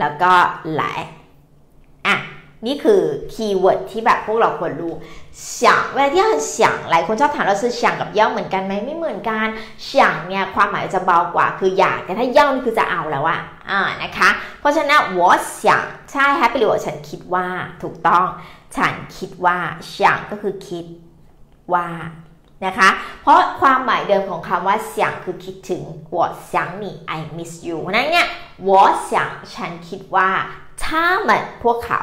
แล้วก็หลายอ่ะนี่คือคีย์เวิร์ดที่แบบพวกเราควรรู้想เวลาที่เรา想หลายคนชอบถามเราซื้อ想กับเย่าเหมือนกันไหมไม่เหมือนกัน想เนี่ยความหมายจะเบากว่าคืออยากแต่ถ้าเย่านี่คือจะเอาแล้วอะอ่านะคะเพราะฉะนั้น我想ใช่แฮปปี้หรือว่าฉันคิดว่าถูกต้องฉันคิดว่า想ก็คือคิดว่านะคะเพราะความหมายเดิมของคำว่าเสียงคือคิดถึง我想你 I miss you นั่นเนี่ย我想ฉันคิดว่าถ้ามันพวกเขา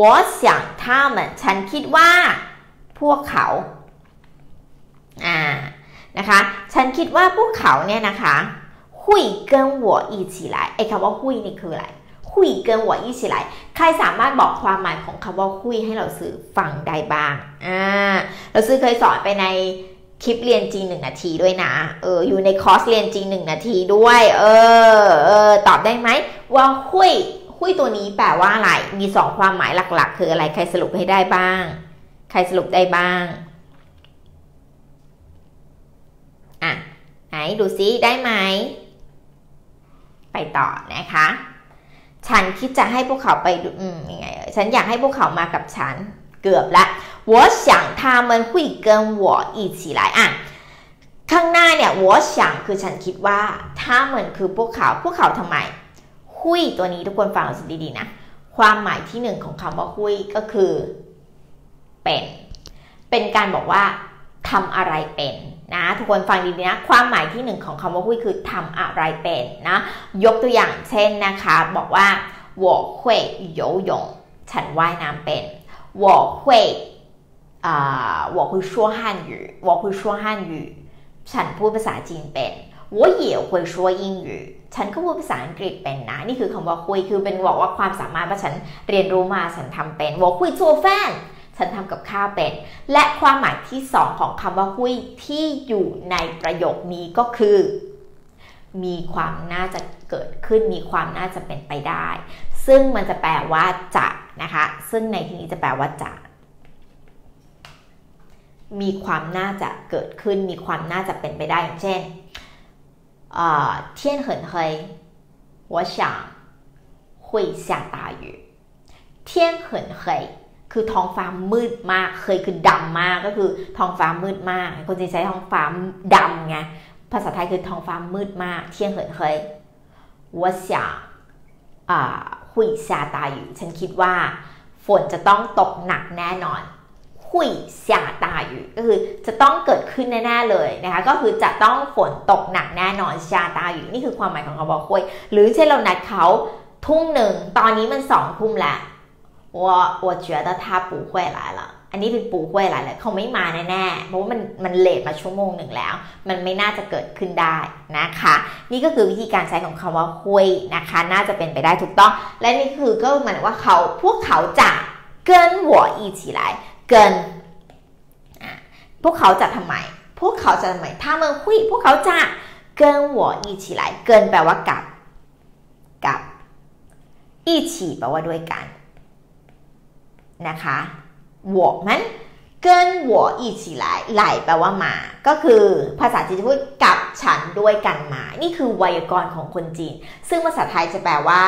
我想他们ฉันคิดว่าพวกเขาอ่านะคะฉันคิดว่าพวกเขาเนี่ยนะคะ会跟我一起来ไอ้คำว่าหุยนี่คืออะไรคุยเกินหัวยี่สิไรใครสามารถบอกความหมายของคำว่าคุยให้เราซื้อฟังได้บ้างอ่าเราซื้อเคยสอนไปในคลิปเรียนจีนหนึ่งนาทีด้วยนะเอออยู่ในคอร์สเรียนจีนหนึ่งนาทีด้วยเออเออตอบได้ไหมว่าคุยคุยตัวนี้แปลว่าอะไรมีสองความหมายหลักๆคืออะไรใครสรุปให้ได้บ้างใครสรุปได้บ้างอ่ะไหนดูซิได้ไหมไปต่อนะคะฉันคิดจะให้พวกเขาไปดูยังไงฉันอยากให้พวกเขามากับฉันเกือบละ我想他们会跟我一起来อ่ะข้างหน้าเนี่ย我想คือฉันคิดว่า他们คือพวกเขาพวกเขาทำไมหุยตัวนี้ทุกคนฟังเราดีๆนะความหมายที่หนึ่งของคำว่าหุยก็คือเป็นเป็นการบอกว่าทำอะไรเป็นนะทุกคนฟังดีๆนะความหมายที่หนึ่งของคำว่าคุยคือทำอะไรเป็นนะยกตัวอย่างเช่นนะคะบอกว่า我会游泳ฉันว่ายน้ำเป็น我会อ่า我会说汉语我会说汉语ฉันพูดภาษาจีนเป็น我也会说英语ฉันก็พูดภาษาอังกฤษเป็นนะนี่คือคำว่าคุยคือเป็นบอกว่าความสามารถว่าฉันเรียนรู้มาฉันทำเป็น我会做饭ฉันทำกับข้าวเป็นและความหมายที่สองของคำว่าหุยที่อยู่ในประโยคนี้ก็คือมีความน่าจะเกิดขึ้นมีความน่าจะเป็นไปได้ซึ่งมันจะแปลว่าจะนะคะซึ่งในที่นี้จะแปลว่าจะมีความน่าจะเกิดขึ้นมีความน่าจะเป็นไปได้อย่างเช่นเอ่อ天很黑我想会下大雨天很黑คือท้องฟ้ามืดมากเคยคือดำมากก็คือท้องฟ้ามืดมากคนจีนใช้ท้องฟ้าดำไงภาษาไทยคือท้องฟ้ามืดมากเที่ยงเหินเคยว่าเสียอ่าหุยซาตาอยู่ฉันคิดว่าฝนจะต้องตกหนักแน่นอนหุยซาตาอยู่ก็คือจะต้องเกิดขึ้นแน่ๆเลยนะคะก็คือจะต้องฝนตกหนักแน่นอนซาตาอยู่นี่คือความหมายของคำว่าคุยหรือเช่นเรานัดเขาทุ่มหนึ่งตอนนี้มันสองทุ่มแล้ว我我觉得他不会来了。อันนี้เป็นปูห้วยหลายๆเขาไม่มาแน่ๆเพราะว่ามันมันเลทมาชั่วโมงหนึ่งแล้วมันไม่น่าจะเกิดขึ้นได้นะคะนี่ก็คือวิธีการใช้ของคำว่าห้วยนะคะน่าจะเป็นไปได้ถูกต้องและนี่คือก็หมายว่าเขาพวกเขาจะเกินหัวอีจีไรเกินพวกเขาจะทำไมพวกเขาจะทำไมถ้าเมืองคุยพวกเขาจะเกินหัวอีจีไรเกินแปลว่ากับกับอีจีแปลว่าด้วยกันนะคะหัวมันเกินหัวอีจีไรไหลแปลว่ามาก็คือภาษาจีนจะพูดกับฉันด้วยกันมานี่คือไวยากรณ์ของคนจีนซึ่งภาษาไทยจะแปลว่า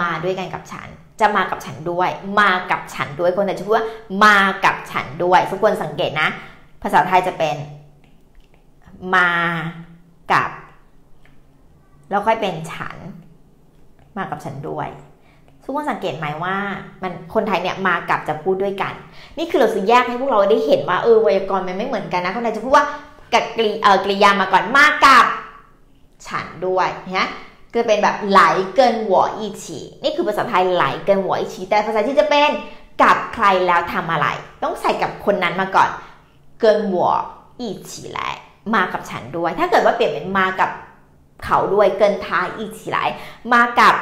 มาด้วยกันกับฉันจะมากับฉันด้วยมากับฉันด้วยคนแต่จะพูดว่ามากับฉันด้วยทุกคนสังเกตนะภาษาไทยจะเป็นมากับแล้วค่อยเป็นฉันมากับฉันด้วยทุกคนสังเกตไหมว่ามันคนไทยเนี่ยมากับจะพูดด้วยกันนี่คือเราสื่อแยกให้พวกเราได้เห็นว่าเออไวยากรณ์มันไม่เหมือนกันนะคนไทยจะพูดว่ากับกริเอ่อกริยามาก่อนมากับฉันด้วยนะคือเป็นแบบไหลเกินหัวอีฉีนี่คือภาษาไทยไหลเกินหัวอีฉีแต่ภาษาที่จะเป็นกับใครแล้วทำอะไรต้องใส่กับคนนั้นมาก่อนเกินหัวอีฉีไหลมากับฉันด้วยถ้าเกิดว่าเปลี่ยนเป็นมากับเขาด้วยเกินท้ายอีฉีไหลมากับ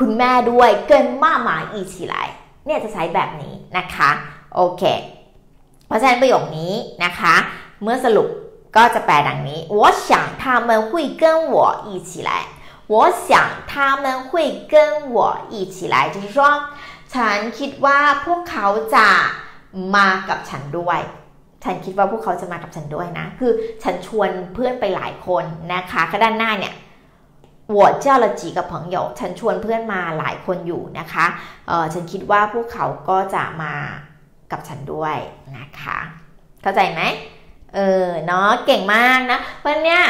คุณแม่ด้วยเกินม่าหมาอีฉีไหลเนี่ยจะใช้แบบนี้นะคะโอเคเพราะฉะนั้นประโยคนี้นะคะเมื่อสรุปก็จะแปลดังนี้我想他们会跟我一起来我想他们会跟我一起来就是说ฉันคิดว่าพวกเขาจะมากับฉันด้วยฉันคิดว่าพวกเขาจะมากับฉันด้วยนะคือฉันชวนเพื่อนไปหลายคนนะคะก็ด้านหน้าเนี่ย我叫了几个朋友ฉันชวนเพื่อนมาหลายคนอยู่นะคะเออฉันคิดว่าพวกเขาก็จะมากับฉันด้วยนะคะเข้าใจไหมเออเนาะเก่งมากนะวันเนี้ย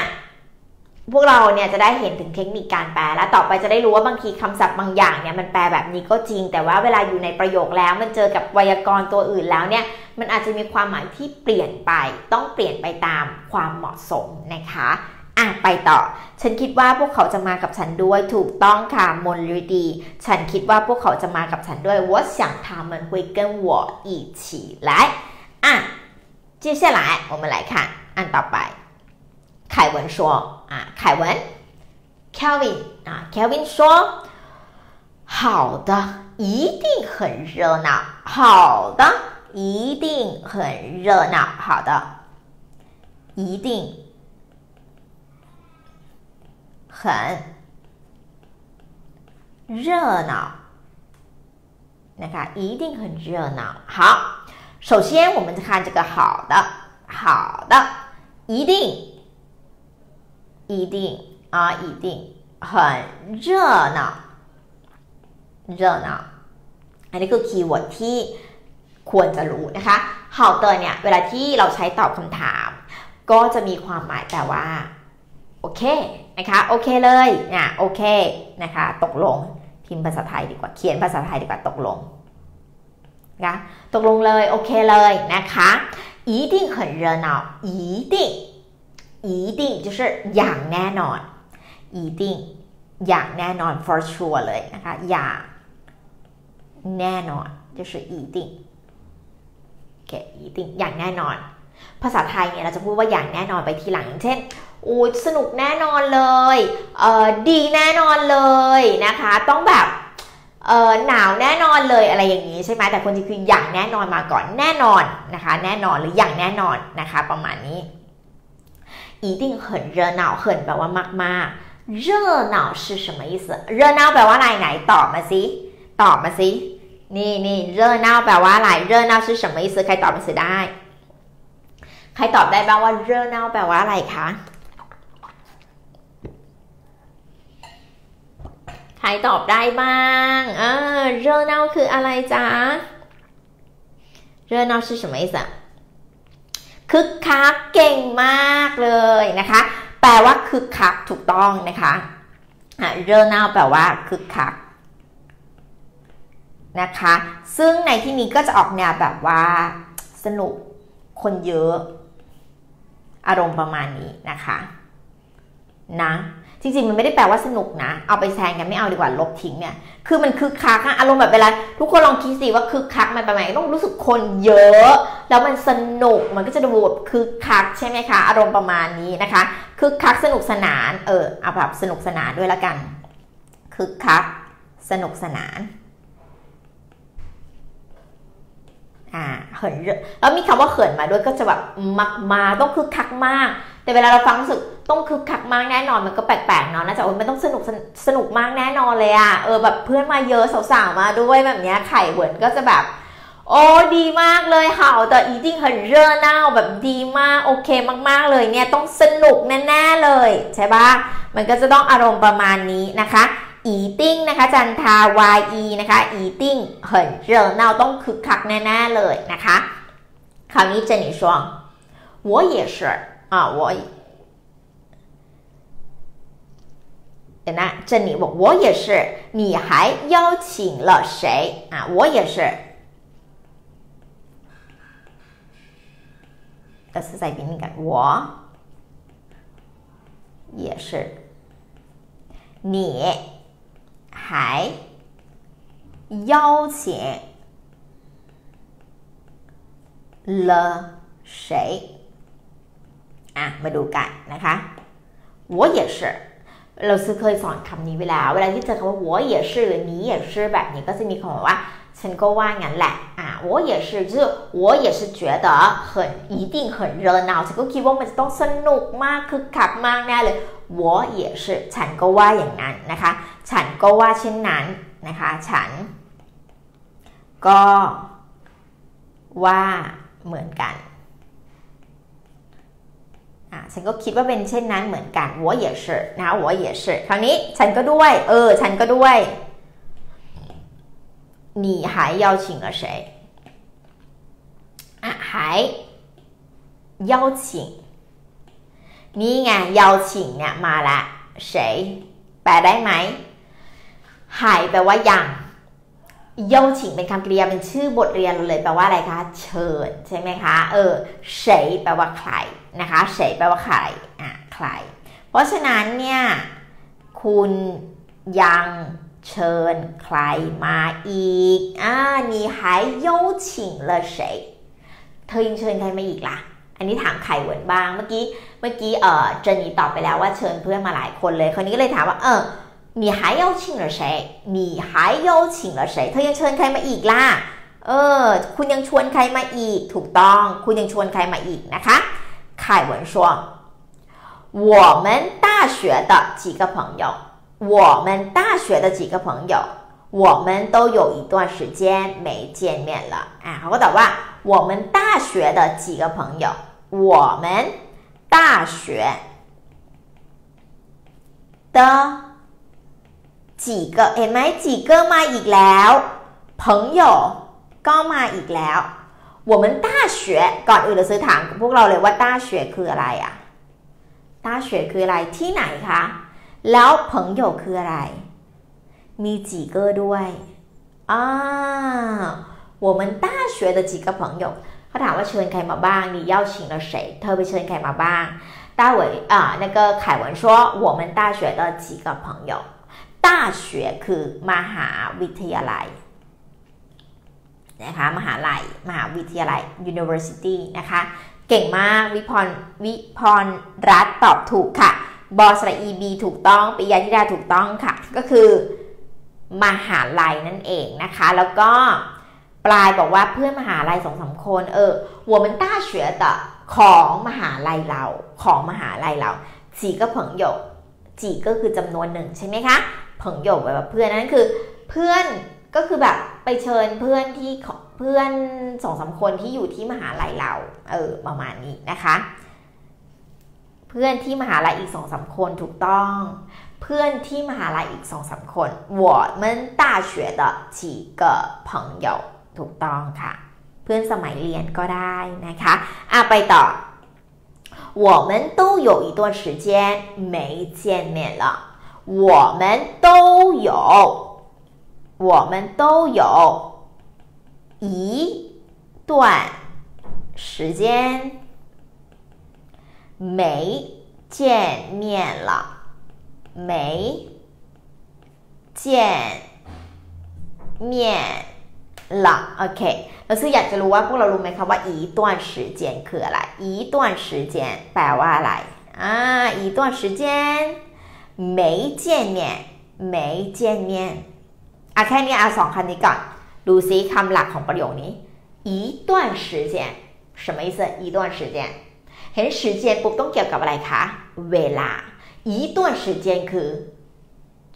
พวกเราเนี่ยจะได้เห็นถึงเทคนิคการแปลและต่อไปจะได้รู้ว่าบางทีคำศัพท์บางอย่างเนี่ยมันแปลแบบนี้ก็จริงแต่ว่าเวลาอยู่ในประโยคแล้วมันเจอกับไวยากรณ์ตัวอื่นแล้วเนี่ยมันอาจจะมีความหมายที่เปลี่ยนไปต้องเปลี่ยนไปตามความเหมาะสมนะคะอ่ะไปต่อฉันคิดว่าพวกเขาจะมากับฉันด้วยถูกต้องค่ะมนฤดีฉันคิดว่าพวกเขาจะมากับฉันด้วย我想他们会跟我一起来อ่ะ接下来我们来看อันต่อไป凯文说啊，凯文 ，Kevin 啊 ，Kevin 说：“好的，一定很热闹。好的，一定很热闹。好的，一定很热闹。那个一定很热闹。好，首先我们看这个好的，好的，一定。”一定啊，一定很热闹，热闹。อันนี้คือคีย์เวิร์ดที่ควรจะรู้นะคะเห่าเตอร์เนี่ยเวลาที่เราใช้ตอบคำถามก็จะมีความหมายแต่ว่าโอเคนะคะโอเคเลยเนี่ยโอเคนะคะตกลงพิมพ์ภาษาไทยดีกว่าเขียนภาษาไทยดีกว่าตกลงนะตกลงเลยโอเคเลยนะคะอีดิ้ง很热闹อีดิ้ง一定就是อย่างแน่นอน一定อย่างแน่นอน for sure เลยนะคะอย่างแน่นอน就是一定แก一定อย่างแน่นอนภาษาไทยเนี่ยเราจะพูดว่าอย่างแน่นอนไปทีหลังอย่างเช่นโอ้สนุกแน่นอนเลยเออดีแน่นอนเลยนะคะต้องแบบเออหนาวแน่นอนเลยอะไรอย่างนี้ใช่ไหมแต่คนที่คืออย่างแน่นอนมาก่อนแน่นอนนะคะแน่นอนหรืออย่างแน่นอนนะคะประมาณนี้อีดิ้งเหินเรนาเหินแปลว่ามากๆเรนาคือ什么意思เรนาแปลว่าอะไรไหนตอบมาสิตอบมาสินี่นี่เรนาแปลว่าอะไรเรนาคือ什么意思ใครตอบมาสิได้ใครตอบได้บ้างว่าเรนาแปลว่าอะไรคะใครตอบได้บ้างเออเรนาคืออะไรจ๊ะเรนาคือ什么意思คึกคักเก่งมากเลยนะคะแปลว่าคึกคักถูกต้องนะคะเรน่าแปลว่าคึกคักนะคะซึ่งในที่นี้ก็จะออกแนวแบบว่าสนุกคนเยอะอารมณ์ประมาณนี้นะคะนะจ จริงๆมันไม่ได้แปลว่าสนุกนะเอาไปแซงกันไม่เอาดีกว่าลบทิ้งเนี่ยคือมันคึกคักอารมณ์แบบเวลาทุกคนลองคิดสิว่าคึกคักมันเป็นไงต้องรู้สึกคนเยอะแล้วมันสนุกมันก็จะดูแบบคึกคักใช่ไหมคะอารมณ์ประมาณนี้นะคะคึกคักสนุกสนานเออเอาแบบสนุกสนานด้วยละกันคึกคักสนุกสนานอ่าเหินแล้วมีคำว่าเขินมาด้วยก็จะแบบมากๆต้องคึกคักมากแต่เวลาเราฟังรู้สึกต้องคึกคักมากแน่นอนมันก็แปลกๆเนาะนะจ๊ะโอ้ยมันต้องสนุกสนุกมากแน่นอนเลยอะเออแบบเพื่อนมาเยอะสาวๆมาด้วยแบบเนี้ยไข่เหินก็จะแบบโอ้ดีมากเลยค่ะแต่อีทิ้งเหินเร่อเน่าแบบดีมากโอเคมากๆเลยเนี่ยต้องสนุกแน่ๆเลยใช่ปะมันก็จะต้องอารมณ์ประมาณนี้นะคะeating นะคะจันทา ye นะคะ eating เหินเร่อเน่าต้องคึกคักแน่ๆเลยนะคะคราวนี้เจนนี่说我也是อ่า我เดี๋ยวนะเจนนี่บอก我也是你还邀请了谁อ่า我也是ก็ใส่เป็นกัน我也是你还邀请了谁อ่ะมาดูกันนะคะ我也是เราซื้อเคยสอนคำนี้เวลาเวลาที่เจอคำว่า我也是หรือ你也是แบบนี้ก็จะมีคำว่าฉันก็ว่างั้นแหละอ่ะ我也是就是我也是觉得很一定很热闹ฉันก็คิดว่ามันจะต้องสนุกมากคึกคักมากแน่เลยวัวเย่ชื่อฉันก็ว่าอย่างนั้นนะคะฉันก็ว่าเช่นนั้นนะคะฉันก็ว่าเหมือนกันอ่ะฉันก็คิดว่าเป็นเช่นนั้นเหมือนกันวัวเย่ชื่อนะวัวเย่ชื่อคราวนี้ฉันก็ด้วยเออฉันก็ด้วย你还邀请了谁อ่ะ还邀请นี่ไงเยาฉิงเนี่ยมาละเฉยแปลได้ไหมหายแปลว่าอย่างเยาฉิงเป็นคำกริยาเป็นชื่อบทเรียนเลยแปลว่าอะไรคะเชิญใช่ไหมคะเออเฉยแปลว่าใครนะคะเฉยแปลว่าใครอ่ะใครเพราะฉะนั้นเนี่ยคุณยังเชิญใครมาอีกอ่านี่หายเยาฉิงเลยเฉยเธอยังเชิญใครมาอีกล่ะอันนี้ถามไข่หวนบ้างเมื่อกี้เมื่อกี้เออเจนนี่ตอบไปแล้วว่าเชิญเพื่อนมาหลายคนเลยคราวนี้ก็เลยถามว่าเออ你还邀请了谁你还邀请了谁เธอยังเชิญใครมาอีกล่ะเออคุณยังชวนใครมาอีกถูกต้องคุณยังชวนใครมาอีกนะคะไข่หวน说我们大学的几个朋友我们大学的几个朋友我们都有一段时间没见面了啊เขาก็ตอบว่า我们大学的几个朋友我们大学的几个เห็นไหม几个มาอีกแล้ว朋友ก็มาอีกแล้ว我们大学ก่อนอื่นเราซื้อถามกับพวกเราเลยว่า大学คืออะไรอ่ะ大学คืออะไรที่ไหนคะแล้ว朋友คืออะไรมีจีเกอร์ด้วยอ่า我们大学的几个朋友เขาถามว่าเชิญใครมาบ้าง你邀请了谁เธอไปเชิญใครมาบ้าง大伟อ่า那个凯文说我们大学的几个朋友大学คือมหาวิทยาลัยนะคะมหาลัยมหาวิทยาลัย university นะคะเก่งมากวิพรวิพรรัตน์ตอบถูกค่ะบอสระอีบีถูกต้องปิยาธิดาถูกต้องค่ะก็คือมหาลัยนั่นเองนะคะแล้วก็ปลายบอกว่าเพื่อนมหาลัยสองสามคนเออ我们大学的ของมหาลัยเราของมหาลัยเราจีก็เพิ่งหยกจีก็คือจำนวนหนึ่งใช่ไหมคะเพิ่งหยกแบบเพื่อนนั่นคือเพื่อนก็คือแบบไปเชิญเพื่อนที่เพื่อนสองสามคนที่อยู่ที่มหาลัยเราเออประมาณนี้นะคะเพื่อนที่มหาลัยอีก สองสาม คนถูกต้องเพื่อนที่มหาลัยอีก สองสาม คน我们大学的几个朋友ถูกต้องค่ะเพื่อนสมัยเรียนก็ได้นะคะอ่ะไปต่อ我们都有一段时间没见面了我们都有我们都有一段时间没见面了没见面ละโอเคเราซื้ออยากจะรู้ว่าพวกเรารู้ไหมคะว่าอีต้วนสิเจียนคืออะไรอีต้วนสิเจียนแปลว่าอะไรอ่าอีต้วนสิเจียนไม่เจียนเนี่ยไม่เจียนเนี่ยอ่ะแค่นี้เอาสองคำนี้ก่อนดูซิคำหลักของประโยคนี้อีต้วนสิเจียน什么意思อีต้วนสิเจียนเห็นสิเจียนปุ๊บต้องเกี่ยวกับอะไรคะเวลาอีต้วนสิเจียนคือ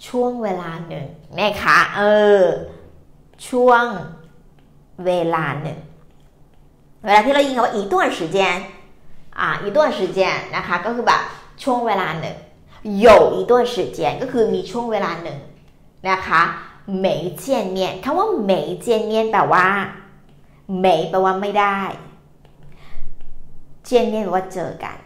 ช่วงเวลาหนึ่งนะคะเออช่วงเวลาหนึ่งเวลาที่เรายิงคำว่าอีต้วนสิเจียนอ่าอีต้วนสิเจียนนะคะก็คือแบบช่วงเวลาหนึ่งโยอีต้วนสิเจียนก็คือมีช่วงเวลาหนึ่งนะคะเหมยเจียนเมียนคำว่าเหมยเจียนเมียนแปลว่าเหมยแปลว่าไม่ได้เจียนเมียนแปลว่าเจอกัน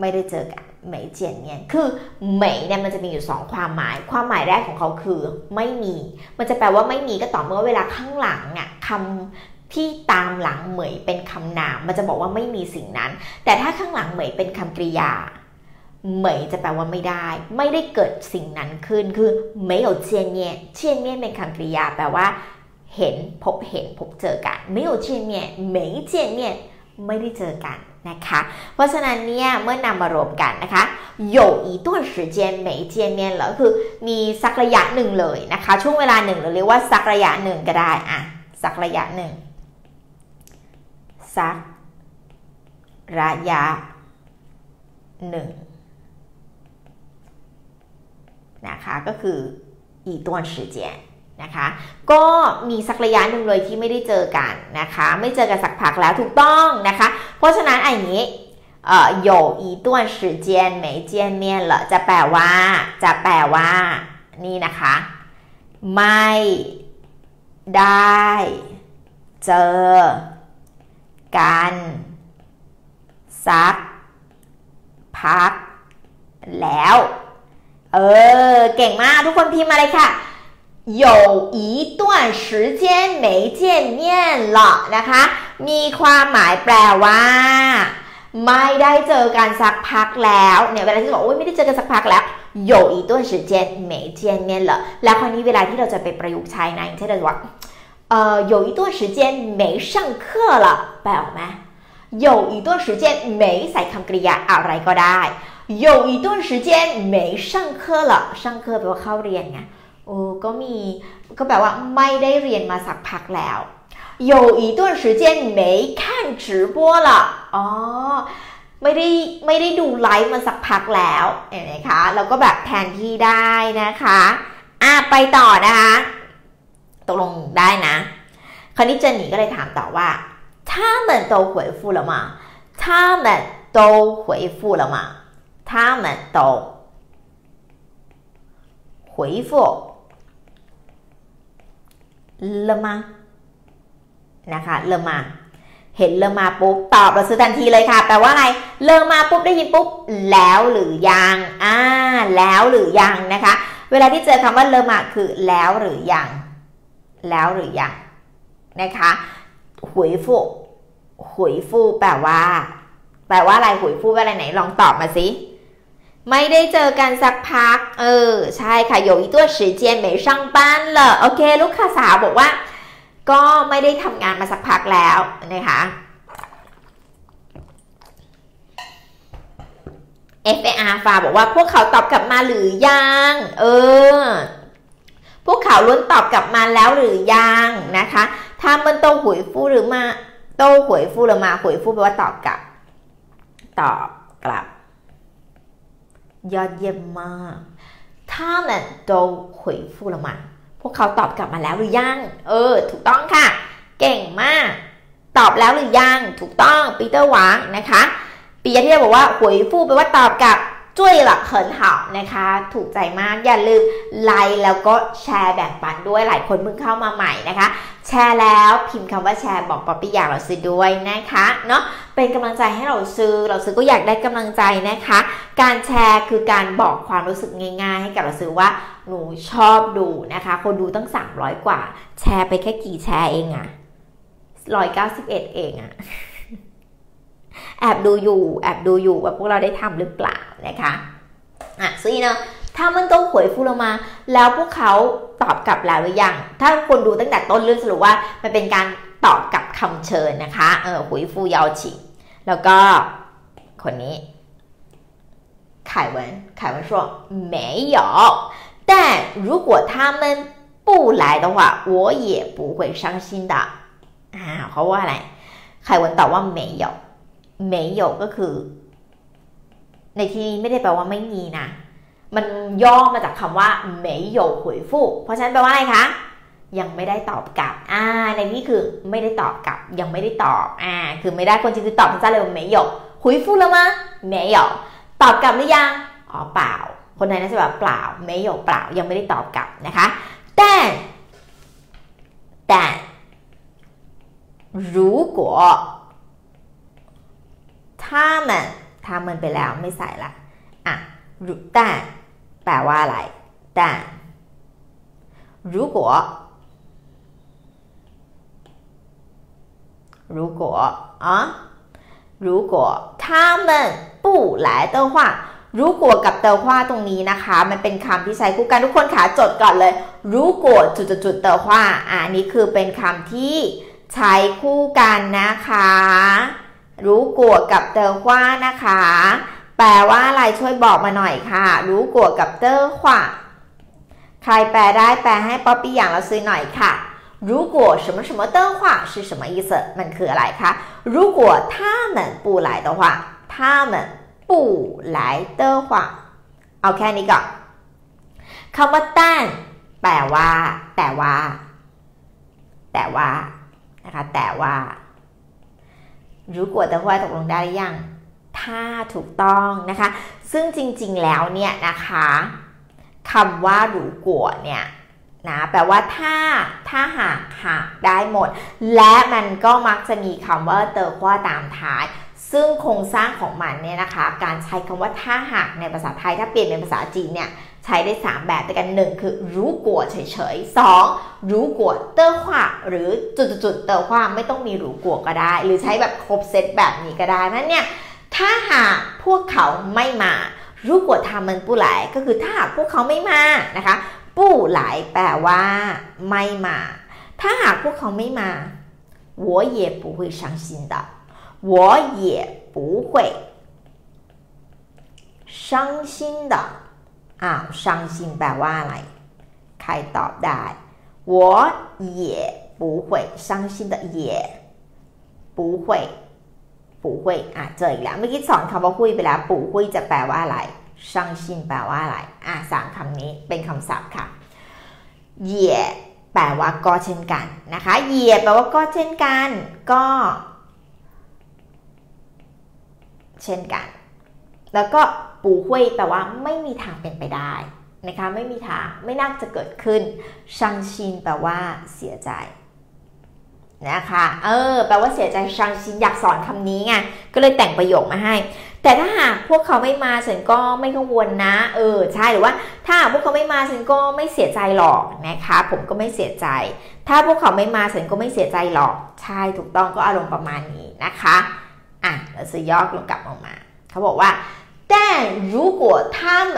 ไม่ได้เจอกันเหมยเจียนเมียนคือเหมยเนี่ยมันจะมีอยู่สองความหมายความหมายแรกของเขาคือไม่มีมันจะแปลว่าไม่มีก็ต่อเมื่อเวลาข้างหลังอ่ะคำที่ตามหลังเหมยเป็นคำนามมันจะบอกว่าไม่มีสิ่งนั้นแต่ถ้าข้างหลังเหมยเป็นคำกริยาเหมยจะแปลว่าไม่ได้ไม่ได้เกิดสิ่งนั้นขึ้นคือเหมยเจียนเมียนเจียนเมียนเป็นคำกริยาแปลว่าเห็นพบเห็นพบเจอกันเหมยเจียนเมียนเหมยเจียนเมียนไม่ได้เจอกันนะคะเพราะฉะนั้นเนี่ยเมื่อนำมารวมกันนะคะ有一段时间没见面แล้วคือมีสักระยะหนึ่งเลยนะคะช่วงเวลาหนึ่งเราเรียกว่าสักระยะหนึ่งก็ได้อ่ะสักระยะหนึ่งสักระยะหนึ่งนะคะก็คือ一段时间นะคะก็มีสักระยะหนึ่งเลยที่ไม่ได้เจอกันนะคะไม่เจอกันสักพักแล้วถูกต้องนะคะเพราะฉะนั้นไอ้นี้เอ่อ有一段时间没见面了จะแปลว่าจะแปลว่านี่นะคะไม่ได้เจอกันสักพักแล้วเออเก่งมากทุกคนพิมพ์มาเลยค่ะ有一段时间没见面了นะคะมีความหมายแปลว่าไม่ได้เจอกันสักพักแล้วเนี่ยเวลาที่บอกโอ้ยไม่ได้เจอกันสักพักแล้ว有一段时间没见面了แล้วคราวนี้เวลาที่เราจะไปประยุกต์ใช้นะอย่างเช่นเราจะบอกเอ่อ有一段时间没上课了แปลออกไหม有一段时间没ใส่คำกริยาอะไรก็ได้有一段时间没上课了上课แปลว่าเข้าเรียนไงโอ้ก็มีก็แปลว่าไม่ได้เรียนมาสักพักแล้ว有一段时间没看直播了อ๋อไม่ได้ไม่ได้ดูไลฟ์มาสักพักแล้วเห็นไหมคะเราก็แบบแทนที่ได้นะคะอ่ะไปต่อนะคะตกลงได้นะคราวนี้เจนนี่ก็เลยถามต่อว่า他们都回复了吗他们都回复了吗他们都回复ละมานะคะละมาเห็นละมาปุ๊บตอบเราซื้อทันทีเลยค่ะแปลว่าอะไรละมาปุ๊บได้ยินปุ๊บแล้วหรือยังอ่าแล้วหรือยังนะคะเวลาที่เจอคำว่าละมาคือแล้วหรือยังแล้วหรือยังนะคะ回复回复แปลว่าแปลว่าอะไร回复ว่าอะไรไหนลองตอบมาสิไม่ได้เจอกันสักพักเออใช่ค่ะ有一段时间没上班了โอเคลูกค้าสาวบอกว่าก็ไม่ได้ทำงานมาสักพักแล้วนะคะเอฟ เอ อาร์ ฟ้าบอกว่าพวกเขาตอบกลับมาหรือยังเออพวกเขาล้วนตอบกลับมาแล้วหรือยังนะคะถ้ามันโต้หวยฟูหรือมาโต้หวยฟูหรือมาหวยฟูแปลว่าตอบกลับตอบกลับยอดเยี่ยมมากถ้ามันโดนขวยฟูละมาพวกเขาตอบกลับมาแล้วหรือยังเออถูกต้องค่ะเก่งมากตอบแล้วหรือยังถูกต้องปีเตอร์หวังนะคะปียะที่เราบอกว่าขวยฟูแปลว่าตอบกลับจุ้ยหลักเขินเห่านะคะถูกใจมากอย่าลืมไลค์แล้วก็แชร์แบ่งปันด้วยหลายคนเพิ่งเข้ามาใหม่นะคะแชร์แล้วพิมพ์คำว่าแชร์บอกป๊อปปี้อยากเราซื้อด้วยนะคะเนาะเป็นกำลังใจให้เราซื้อเราซื้อก็อยากได้กำลังใจนะคะการแชร์คือการบอกความรู้สึกง่ายๆให้กับเราซื้อว่าหนูชอบดูนะคะคนดูตั้งสามร้อยกว่าแชร์ไปแค่กี่แชร์เองอะหนึ่งร้อยเก้าสิบเอ็ดเองอะแอบดูอยู่แอบดูอยู่ว่าพวกเราได้ทำหรือเปล่านะคะอ่ะซุยเนาะ ถ้ามันโต้หวยฟูเรามาแล้วพวกเขาตอบกลับแล้วหรือยังถ้าคนดูตั้งแต่ต้นเรื่องสรุปว่ามันเป็นการตอบกลับคำเชิญนะคะเออหวยฟูยาวฉีแล้วก็คนนี้ไขวันไขวัน说没有但如果他们不来的话我也不会伤心的อ่าเพราะว่าอะไรไขวันตอบว่า没有没有ก็คือในที่นี้ไม่ได้แปลว่าไม่มีนะมันย่อมาจากคำว่าเหมยโยหุยฟู่เพราะฉะนั้นแปลว่าอะไรคะยังไม่ได้ตอบกลับอ่าในนี้คือไม่ได้ตอบกลับยังไม่ได้ตอบอ่าคือไม่ได้คนจีนคือตอบสั้นๆเลยเหมยโยหุยฟู่แล้วมั้ยเหมยโยตอบกลับหรือยังอ๋อเปล่าคนไทยน่าจะแบบเปล่าเหมยโยเปล่ายังไม่ได้ตอบกลับนะคะแต่แต่如果他们ทำมันไปแล้วไม่ใส่ละอ่ะรู้แต่แปลว่าอะไรแต่รู้กว่ารู้กว่าอ่ะรู้กว่า他们不来的话รู้กว่ากับเตอว่าตรงนี้นะคะมันเป็นคำที่ใช้คู่กันทุกคนขาจดก่อนเลยรู้กว่าจุดจุดเตอว่าอ่ะนี่คือเป็นคำที่ใช้คู่กันนะคะรู้กลัวกับเตอขว้านะคะแปลว่าอะไรช่วยบอกมาหน่อยค่ะรู้กลัวกับเตอขว้าใครแปลได้แปลให้ป๊อปปี้อย่างเราซื้อหน่อยค่ะรู้กลัว什么什么เตอขว้า是什么意思มันคืออะไรคะรู้กลัว他们不来的话他们不来的话เอาแค่นี้ก่อนคำว่าแต่แปลว่าแต่ว่าแต่ว่านะคะแต่ว่ารู้กลัวแต่ว่าตกลงได้หรือยังถ้าถูกต้องนะคะซึ่งจริงๆแล้วเนี่ยนะคะคำว่ารู้กลัวเนี่ยนะแปลว่าถ้าถ้าหากหากได้หมดและมันก็มักจะมีคำว่าเตอว่าตามท้ายซึ่งโครงสร้างของมันเนี่ยนะคะการใช้คำว่าถ้าหากในภาษาไทยถ้าเปลี่ยนเป็นภาษาจีนเนี่ยใช้ได้สามแบบด้วยกันหนึ่งคือรู้กลัวเฉยๆ สองรู้กลัวเตอขวาหรือจุดๆเตอขวาไม่ต้องมีรู้กลัวก็ได้หรือใช้แบบครบเซตแบบนี้ก็ได้นั่นเนี่ยถ้าหากพวกเขาไม่มารู้กลัวทำมันปูไหลก็คือถ้าหากพวกเขาไม่มานะคะปูไหลแปลว่าไม่มาถ้าหากพวกเขาไม่มา我也不会伤心的我也不会伤心的อ้าวชังชินแปลว่าอะไรใครตอบได้我也不会伤心的也不会不会อ่ะเจออีกแล้วเมื่อกี้สอนคำว่าคุยไปแล้วปู่คุยจะแปลว่าอะไรชังชินแปลว่าอะไรอ่ะสามคำนี้เป็นคำศัพท์ค่ะ也แปลว่าก็เช่นกันนะคะ也แปลว่าก็เช่นกันก็เช่นกันแล้วก็ปูห้วยแปลว่าไม่มีทางเป็นไปได้นะคะไม่มีทางไม่น่าจะเกิดขึ้นชังชินแปลว่าเสียใจนะคะเออแปลว่าเสียใจชังชินอยากสอนคำนี้ไงก็เลยแต่งประโยคมาให้แต่ถ้าหากพวกเขาไม่มาฉันก็ไม่กังวลนะเออใช่หรือว่าถ้าพวกเขาไม่มาฉันก็ไม่เสียใจหรอกนะคะผมก็ไม่เสียใจถ้าพวกเขาไม่มาฉันก็ไม่เสียใจหรอกใช่ถูกต้องก็อารมณ์ประมาณนี้นะคะอ่ะเราจะย่อลงกลับออกมาเขาบอกว่า但如果他们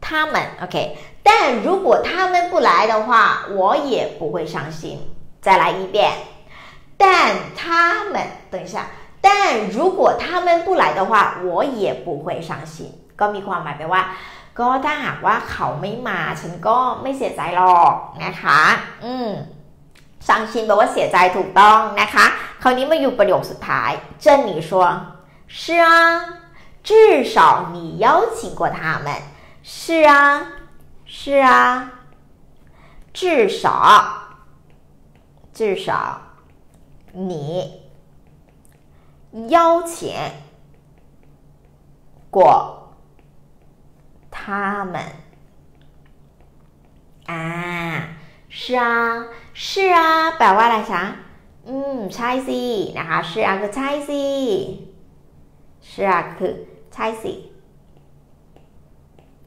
他们 OK 但如果他们不来的话我也不会伤心再来一遍但他们等一下但如果他们不来的话我也不会伤心ก็มีความหมายแปลว่าก็ถ้าหากว่าเขาไม่มาฉันก็ไม่เสียใจหรอกนะคะอืม伤心แปลว่าเสียใจถูกต้องนะคะคราวนี้มาอยู่ประโยคสุดท้ายเจนนี่说是啊至少你邀请过他们是啊是啊至少至少你邀请过他们啊是啊是啊แปลว่าอะไรคะอืมใช่สินะคะ是啊คือใช่สิ是啊คือใช่สิ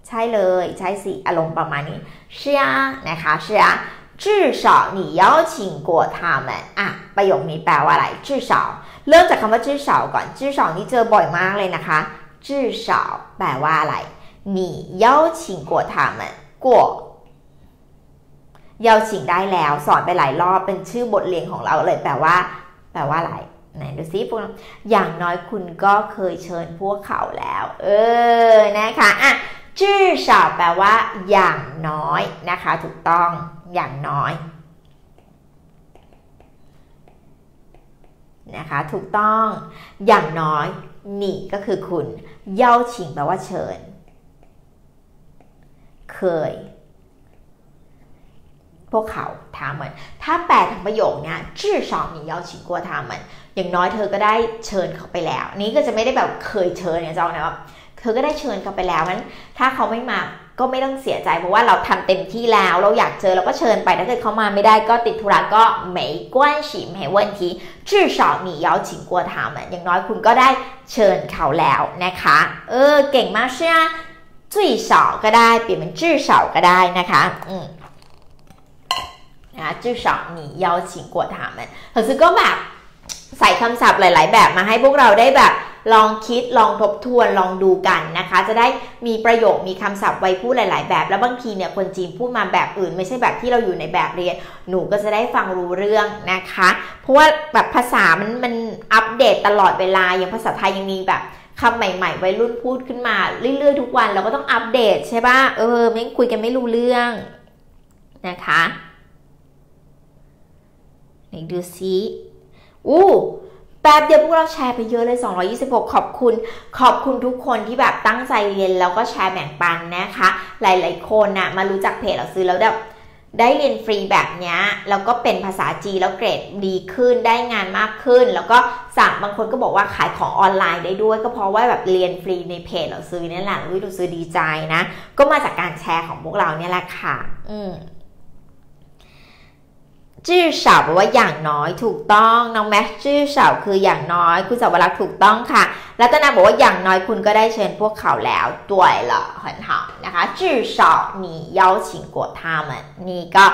ใช่เลยใช่สิอารมณ์ประมาณนี้ใช่อ่ะนะคะใช่อ่ะ至少你邀请过他们อ่ะประโยคนี้แปลว่าอะไร至少เริ่มจากคำว่า至少ก่อน至少นี่เจอบ่อยมากเลยนะคะ至少แปลว่าอะไร你邀请过他们过邀请ได้แล้วสอนไปหลายรอบเป็นชื่อบทเรียนของเราเลยแปลว่าแปลว่าอะไรไหนดูซิพวกน้องอย่างน้อยคุณก็เคยเชิญพวกเขาแล้วเออนะคะอ่ะจื้อฉาแปลว่าอย่างน้อยนะคะถูกต้องอย่างน้อยนะคะถูกต้องอย่างน้อยนี่ก็คือคุณเย่าฉิงแปลว่าเชิญเคยพวกเขาถามมันถ้าแปลทั้งประโยคเนี้ยจื้อฉาหนีเย่าฉิงกลัวถามมันอย่างน้อยเธอก็ได้เชิญเขาไปแล้วนี่ก็จะไม่ได้แบบเคยเชิญเนี่ยเจ้านะว่าเธอก็ได้เชิญเขาไปแล้วงั้นถ้าเขาไม่มาก็ไม่ต้องเสียใจเพราะว่าเราทำเต็มที่แล้วเราอยากเจอเราก็เชิญไปถ้าเกิดเขามาไม่ได้ก็ติดธุระก็ไม่กวนฉิมให้วันทีชื่อสอบมีเย้าฉิงกลัวถามอย่างน้อยคุณก็ได้เชิญเขาแล้วนะคะเออเก่งมากใช่ไหมจุ่ยสอบก็ได้เปลี่ยนเป็นชื่อสอบก็ได้นะคะอืมนะชื่อสอบมีเย้าฉิงกลัวถามแต่ซึ่งก็แบบใส่คำศัพท์หลายๆแบบมาให้พวกเราได้แบบลองคิดลองทบทวนลองดูกันนะคะจะได้มีประโยคมีคำศัพท์ไว้พูดหลายๆแบบแล้วบางทีเนี่ยคนจีนพูดมาแบบอื่นไม่ใช่แบบที่เราอยู่ในแบบเรียนหนูก็จะได้ฟังรู้เรื่องนะคะเพราะว่าแบบภาษามันมันอัปเดตตลอดเวลาอย่างภาษาไทยยังมีแบบคำใหม่ๆวัยรุ่นพูดขึ้นมาเรื่อยๆทุกวันเราก็ต้องอัปเดตใช่ป่ะเออไม่คุยกันไม่รู้เรื่องนะคะไหนดูซิอู้แป๊บเดียวพวกเราแชร์ไปเยอะเลยสองร้อยยี่สิบหกขอบคุณขอบคุณทุกคนที่แบบตั้งใจเรียนแล้วก็แชร์แบ่งปันนะคะหลายๆคนนะมารู้จักเพจเราซื้อแล้วแบบได้เรียนฟรีแบบนี้แล้วก็เป็นภาษาจีนแล้วเกรดดีขึ้นได้งานมากขึ้นแล้วก็สั่งบางคนก็บอกว่าขายของออนไลน์ได้ด้วยก็เพราะว่าแบบเรียนฟรีในเพจเราซื้อนี่แหละวิดูซื้อดีใจนะก็มาจากการแชร์ของพวกเราเนี่ยแหละค่ะอืมจื้อฉาแปลว่าอย่างน้อยถูกต้องน้องแม็กซ์จื้อฉาคืออย่างน้อยคุณสวรักษ์ถูกต้องค่ะรัตนาบอกว่าอย่างน้อยคุณก็ได้เชิญพวกเขาแล้วด้วยเหรอหันหอมนะคะจื้อฉาหนีเย้าฉิงกัวท่ามันนี่ก็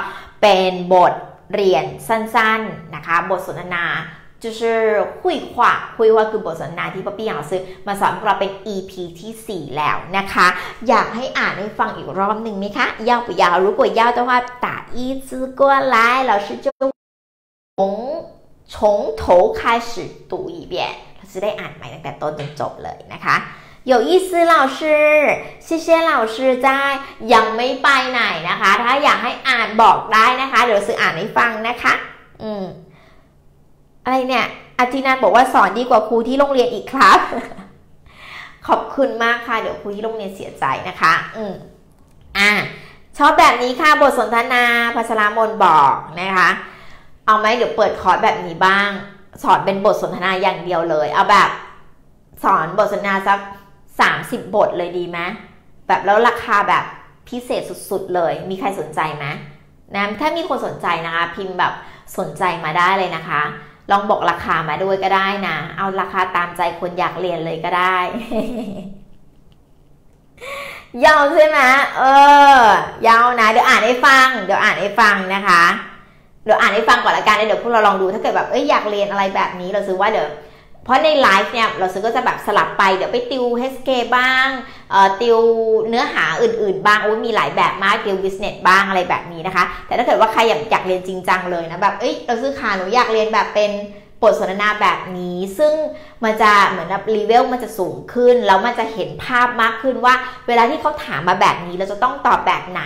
เป็นบทเรียนสั้นๆนะคะบทสนทนาจะชื่อคุยขวาคุยว่าคือบทสนทนาที่ป๊อปปี้ยังซื้อมาสอนเราเป็น อี พี ที่สี่แล้วนะคะอยากให้อ่านให้ฟังอีกรอบหนึ่งไหมคะยาวไปยาวรู้กว่ายาวแต่ว่าตาอีจื้อกว่าไล่老师就从从头开始读一遍เราจะได้อ่านใหม่ตั้งแต่ต้นจนจบเลยนะคะ有意思老师谢谢老师จ้ายังไม่ไปไหนนะคะถ้าอยากให้อ่านบอกได้นะคะเดี๋ยวซื้ออ่านให้ฟังนะคะอืมอะไรเนี่ยอาทินันบอกว่าสอนดีกว่าครูที่โรงเรียนอีกครับ ขอบคุณมากค่ะเดี๋ยวครูที่โรงเรียนเสียใจนะคะอืมอ่ะชอบแบบนี้ค่ะบทสนทนาภาษามนบอกนะคะเอาไหมเดี๋ยวเปิดคอร์สแบบนี้บ้างสอนเป็นบทสนทนาอย่างเดียวเลยเอาแบบสอนบทสนทนาสักสามสิบบทเลยดีไหมแบบแล้วราคาแบบพิเศษสุดๆเลยมีใครสนใจไหมนะถ้ามีคนสนใจนะคะพิมพ์แบบสนใจมาได้เลยนะคะลองบอกราคามาด้วยก็ได้นะเอาราคาตามใจคนอยากเรียนเลยก็ได้ ยาวใช่ไหมเออยาวนะเดี๋ยวอ่านให้ฟังเดี๋ยวอ่านให้ฟังนะคะเดี๋ยวอ่านให้ฟังก่อนละกันเดี๋ยวพวกเราลองดูถ้าเกิดแบบเอ้ยอยากเรียนอะไรแบบนี้เราซื้อว่าเดี๋ยวเพราะในไลฟ์เนี่ยเราซื้อก็จะแบบสลับไปเดี๋ยวไปติว เอช เอส เค บ้างเอ่อติวเนื้อหาอื่นๆบ้างโอ้ยมีหลายแบบมากติว business บ้างอะไรแบบนี้นะคะแต่ถ้าเกิดว่าใครอยากอยากเรียนจริงจังเลยนะแบบเอ้ยเราซื้อขาหนูอยากเรียนแบบเป็นบทสนทนาแบบนี้ซึ่งมันจะเหมือนแบบรีเวลมันจะสูงขึ้นแล้วมันจะเห็นภาพมากขึ้นว่าเวลาที่เขาถามมาแบบนี้เราจะต้องตอบแบบไหน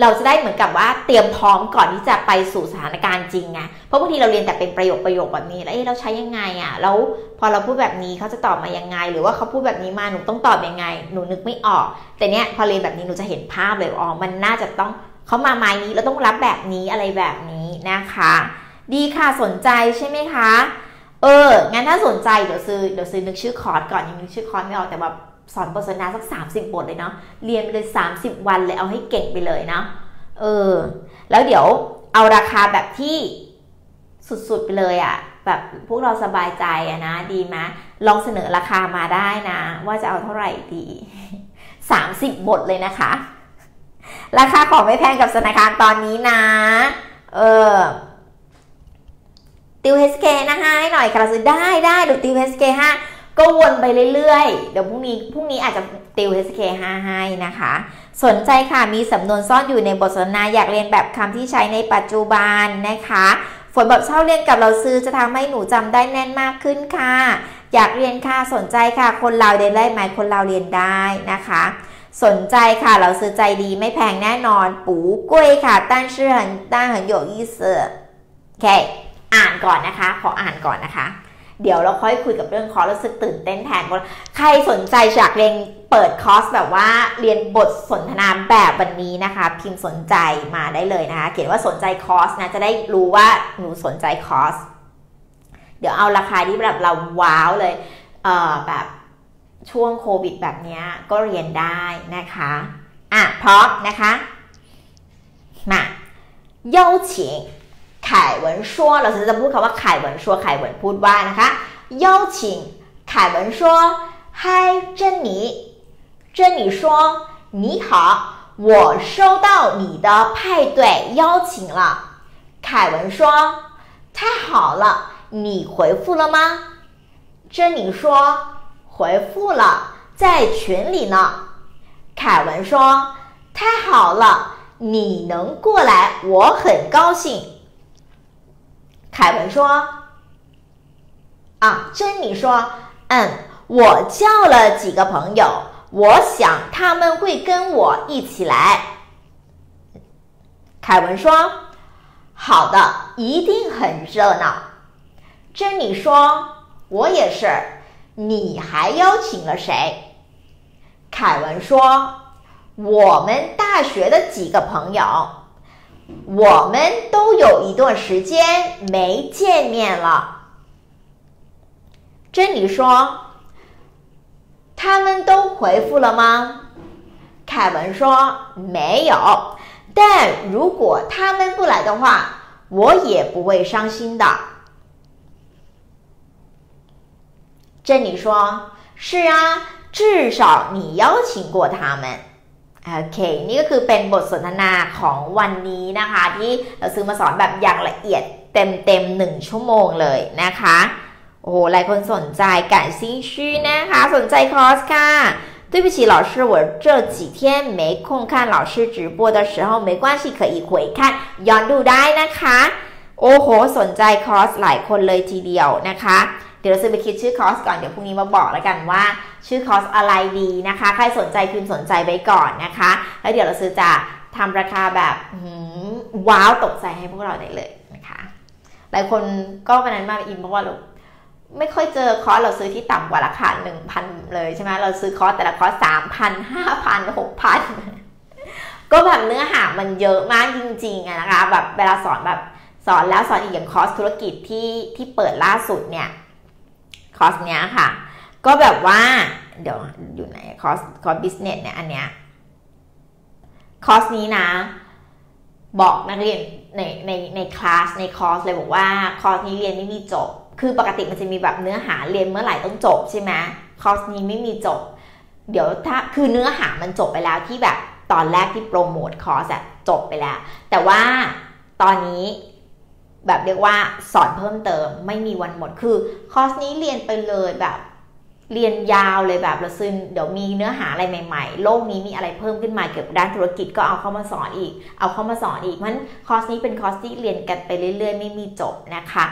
เราจะได้เหมือนกับว่าเตรียมพร้อมก่อนที่จะไปสู่สถานการณ์จริงไงเพราะบางทีเราเรียนแต่เป็นประโยคประโยคแบบนี้แล้วเอ๊ะเราใช้ยังไงอ่ะแล้วพอเราพูดแบบนี้เขาจะตอบมายังไงหรือว่าเขาพูดแบบนี้มาหนูต้องตอบยังไงหนูนึกไม่ออกแต่เนี้ยพอเรียนแบบนี้หนูจะเห็นภาพเลยอ๋อมันน่าจะต้องเขามาไม้นี้เราต้องรับแบบนี้อะไรแบบนี้นะคะดีค่ะสนใจใช่ไหมคะเอองั้นถ้าสนใจเดี๋ยวซื้อเดี๋ยวซื้อนึกชื่อคอร์สก่อนยังนึกชื่อคอร์สไม่ออกแต่แบบสอนบทสนทนาสักสามสิบบทเลยเนาะเรียนไปเลยสามสิบวันเลยเอาให้เก่งไปเลยเนาะเออแล้วเดี๋ยวเอาราคาแบบที่สุดๆไปเลยอะแบบพวกเราสบายใจอะนะดีไหมลองเสนอราคามาได้นะว่าจะเอาเท่าไหร่ดีสามสิบบทเลยนะคะราคาของไม่แพงกับสถานการณ์ตอนนี้นะเออติว เอช เอส เค นะคะให้หน่อยค่ะเราซื้อได้ได้ดูติว เอช เอส เค ห้า ก็วนไปเรื่อยๆเดี๋ยวพรุ่งนี้พรุ่งนี้อาจจะติว เอช เอส เค ห้า ให้นะคะสนใจค่ะมีสำนวนซ่อนอยู่ในบทสนทนาอยากเรียนแบบคำที่ใช้ในปัจจุบันนะคะฝนแบบเช่าเรียนกับเราซื้อจะทำให้หนูจำได้แน่นมากขึ้นค่ะอยากเรียนค่ะสนใจค่ะคนเราเรียนได้ไหมคนเราเรียนได้นะคะสนใจค่ะเราซื้อใจดีไม่แพงแน่นอนปูกุ้ยค่ะตั้งชื่อตั้งหันโยยี่เสือโอเคอ่านก่อนนะคะขออ่านก่อนนะคะเดี๋ยวเราค่อยคุยกับเรื่องคอร์สรู้สึกตื่นเต้นแทนใครสนใจอยากเรียนเปิดคอร์สแบบว่าเรียนบทสนทนาแบบวันนี้นะคะพิมพ์สนใจมาได้เลยนะคะเขียนว่าสนใจคอร์สนะจะได้รู้ว่าหนูสนใจคอร์สเดี๋ยวเอาราคาที่แบบเราว้าวเลยเอ่อแบบช่วงโควิดแบบนี้ก็เรียนได้นะคะอ่ะพร้อมนะคะมาเย้าฉิงไข่หวนชัวเราจะพูดคำว่าไข่หวนชัวไข่หวนพูดว่านะคะเย้าฉิงไข่หวนชัว嗨珍妮珍妮说你好我收到你的派对邀请了凯文说太好了你回复了吗珍妮说回复了，在群里呢。凯文说：“太好了，你能过来，我很高兴。”凯文说：“啊，珍妮说，嗯，我叫了几个朋友，我想他们会跟我一起来。”凯文说：“好的，一定很热闹。”珍妮说：“我也是。”你还邀请了谁？凯文说：“我们大学的几个朋友，我们都有一段时间没见面了。”珍妮说：“他们都回复了吗？”凯文说：“没有，但如果他们不来的话，我也不会伤心的。”珍妮说：“是啊，至少你邀请过他们。”โอเคนี่ก็คือเป็นบทสนทนาของวันนี้นะคะที่เราซื้อมาสอนแบบอย่างละเอียดเต็มเต็มหนึ่งชั่วโมงเลยนะคะโอ้โหหลายคนสนใจการซื้อชื่อนะคะสนใจคอร์สค่ะ对不起，老师，我这几天没空看老师直播的时候，没关系，可以回看ย้อนดูได้นะคะโอ้โหสนใจคอร์สหลายคนเลยทีเดียวนะคะเดี๋ยวเราซื้อไปคิดชื่อคอร์สก่อนเดี๋ยวพรุ่งนี้มาบอกแล้วกันว่าชื่อคอร์สอะไรดีนะคะใครสนใจพิมพ์สนใจไปก่อนนะคะแล้วเดี๋ยวเราซื้อจะทำราคาแบบว้าวตกใจให้พวกเราได้เลยนะคะหลายคนก็วันนั้นมาอินเพราะว่าเราไม่ค่อยเจอคอร์สเราซื้อที่ต่ำกว่าราคา หนึ่งพัน เลยใช่ไหมเราซื้อคอร์สแต่ละคอร์ส สามพัน ห้าพัน หกพัน ก็แบบเนื้อหามันเยอะมากจริงๆนะคะแบบเวลาสอนแบบสอนแล้วสอนอีกอย่างคอร์สธุรกิจที่ที่เปิดล่าสุดเนี่ยคอร์สเนี้ยค่ะก็แบบว่าเดี๋ยวอยู่ไหนคอร์สคอร์สบิสเนสเนี่ยอันเนี้ยคอร์สนี้นะบอกนักเรียนในในในคลาสในคอร์สเลยบอกว่าคอร์สนี้เรียนไม่มีจบคือปกติมันจะมีแบบเนื้อหาเรียนเมื่อไหร่ต้องจบใช่ไหมคอร์สนี้ไม่มีจบเดี๋ยวถ้าคือเนื้อหามันจบไปแล้วที่แบบตอนแรกที่โปรโมทคอร์สอะจบไปแล้วแต่ว่าตอนนี้แบบเรียกว่าสอนเพิ่มเติมไม่มีวันหมดคือคอร์สนี้เรียนไปเลยแบบเรียนยาวเลยแบบเราซึ่งเดี๋ยวมีเนื้อหาอะไรใหม่ๆโลกนี้มีอะไรเพิ่มขึ้นมาเกี่ยวกับด้านธุรกิจก็เอาเข้ามาสอนอีกเอาเข้ามาสอนอีกเพราะฉะนั้นคอร์สนี้เป็นคอร์สที่เรียนกันไปเรื่อยๆไม่มีจบนะคะ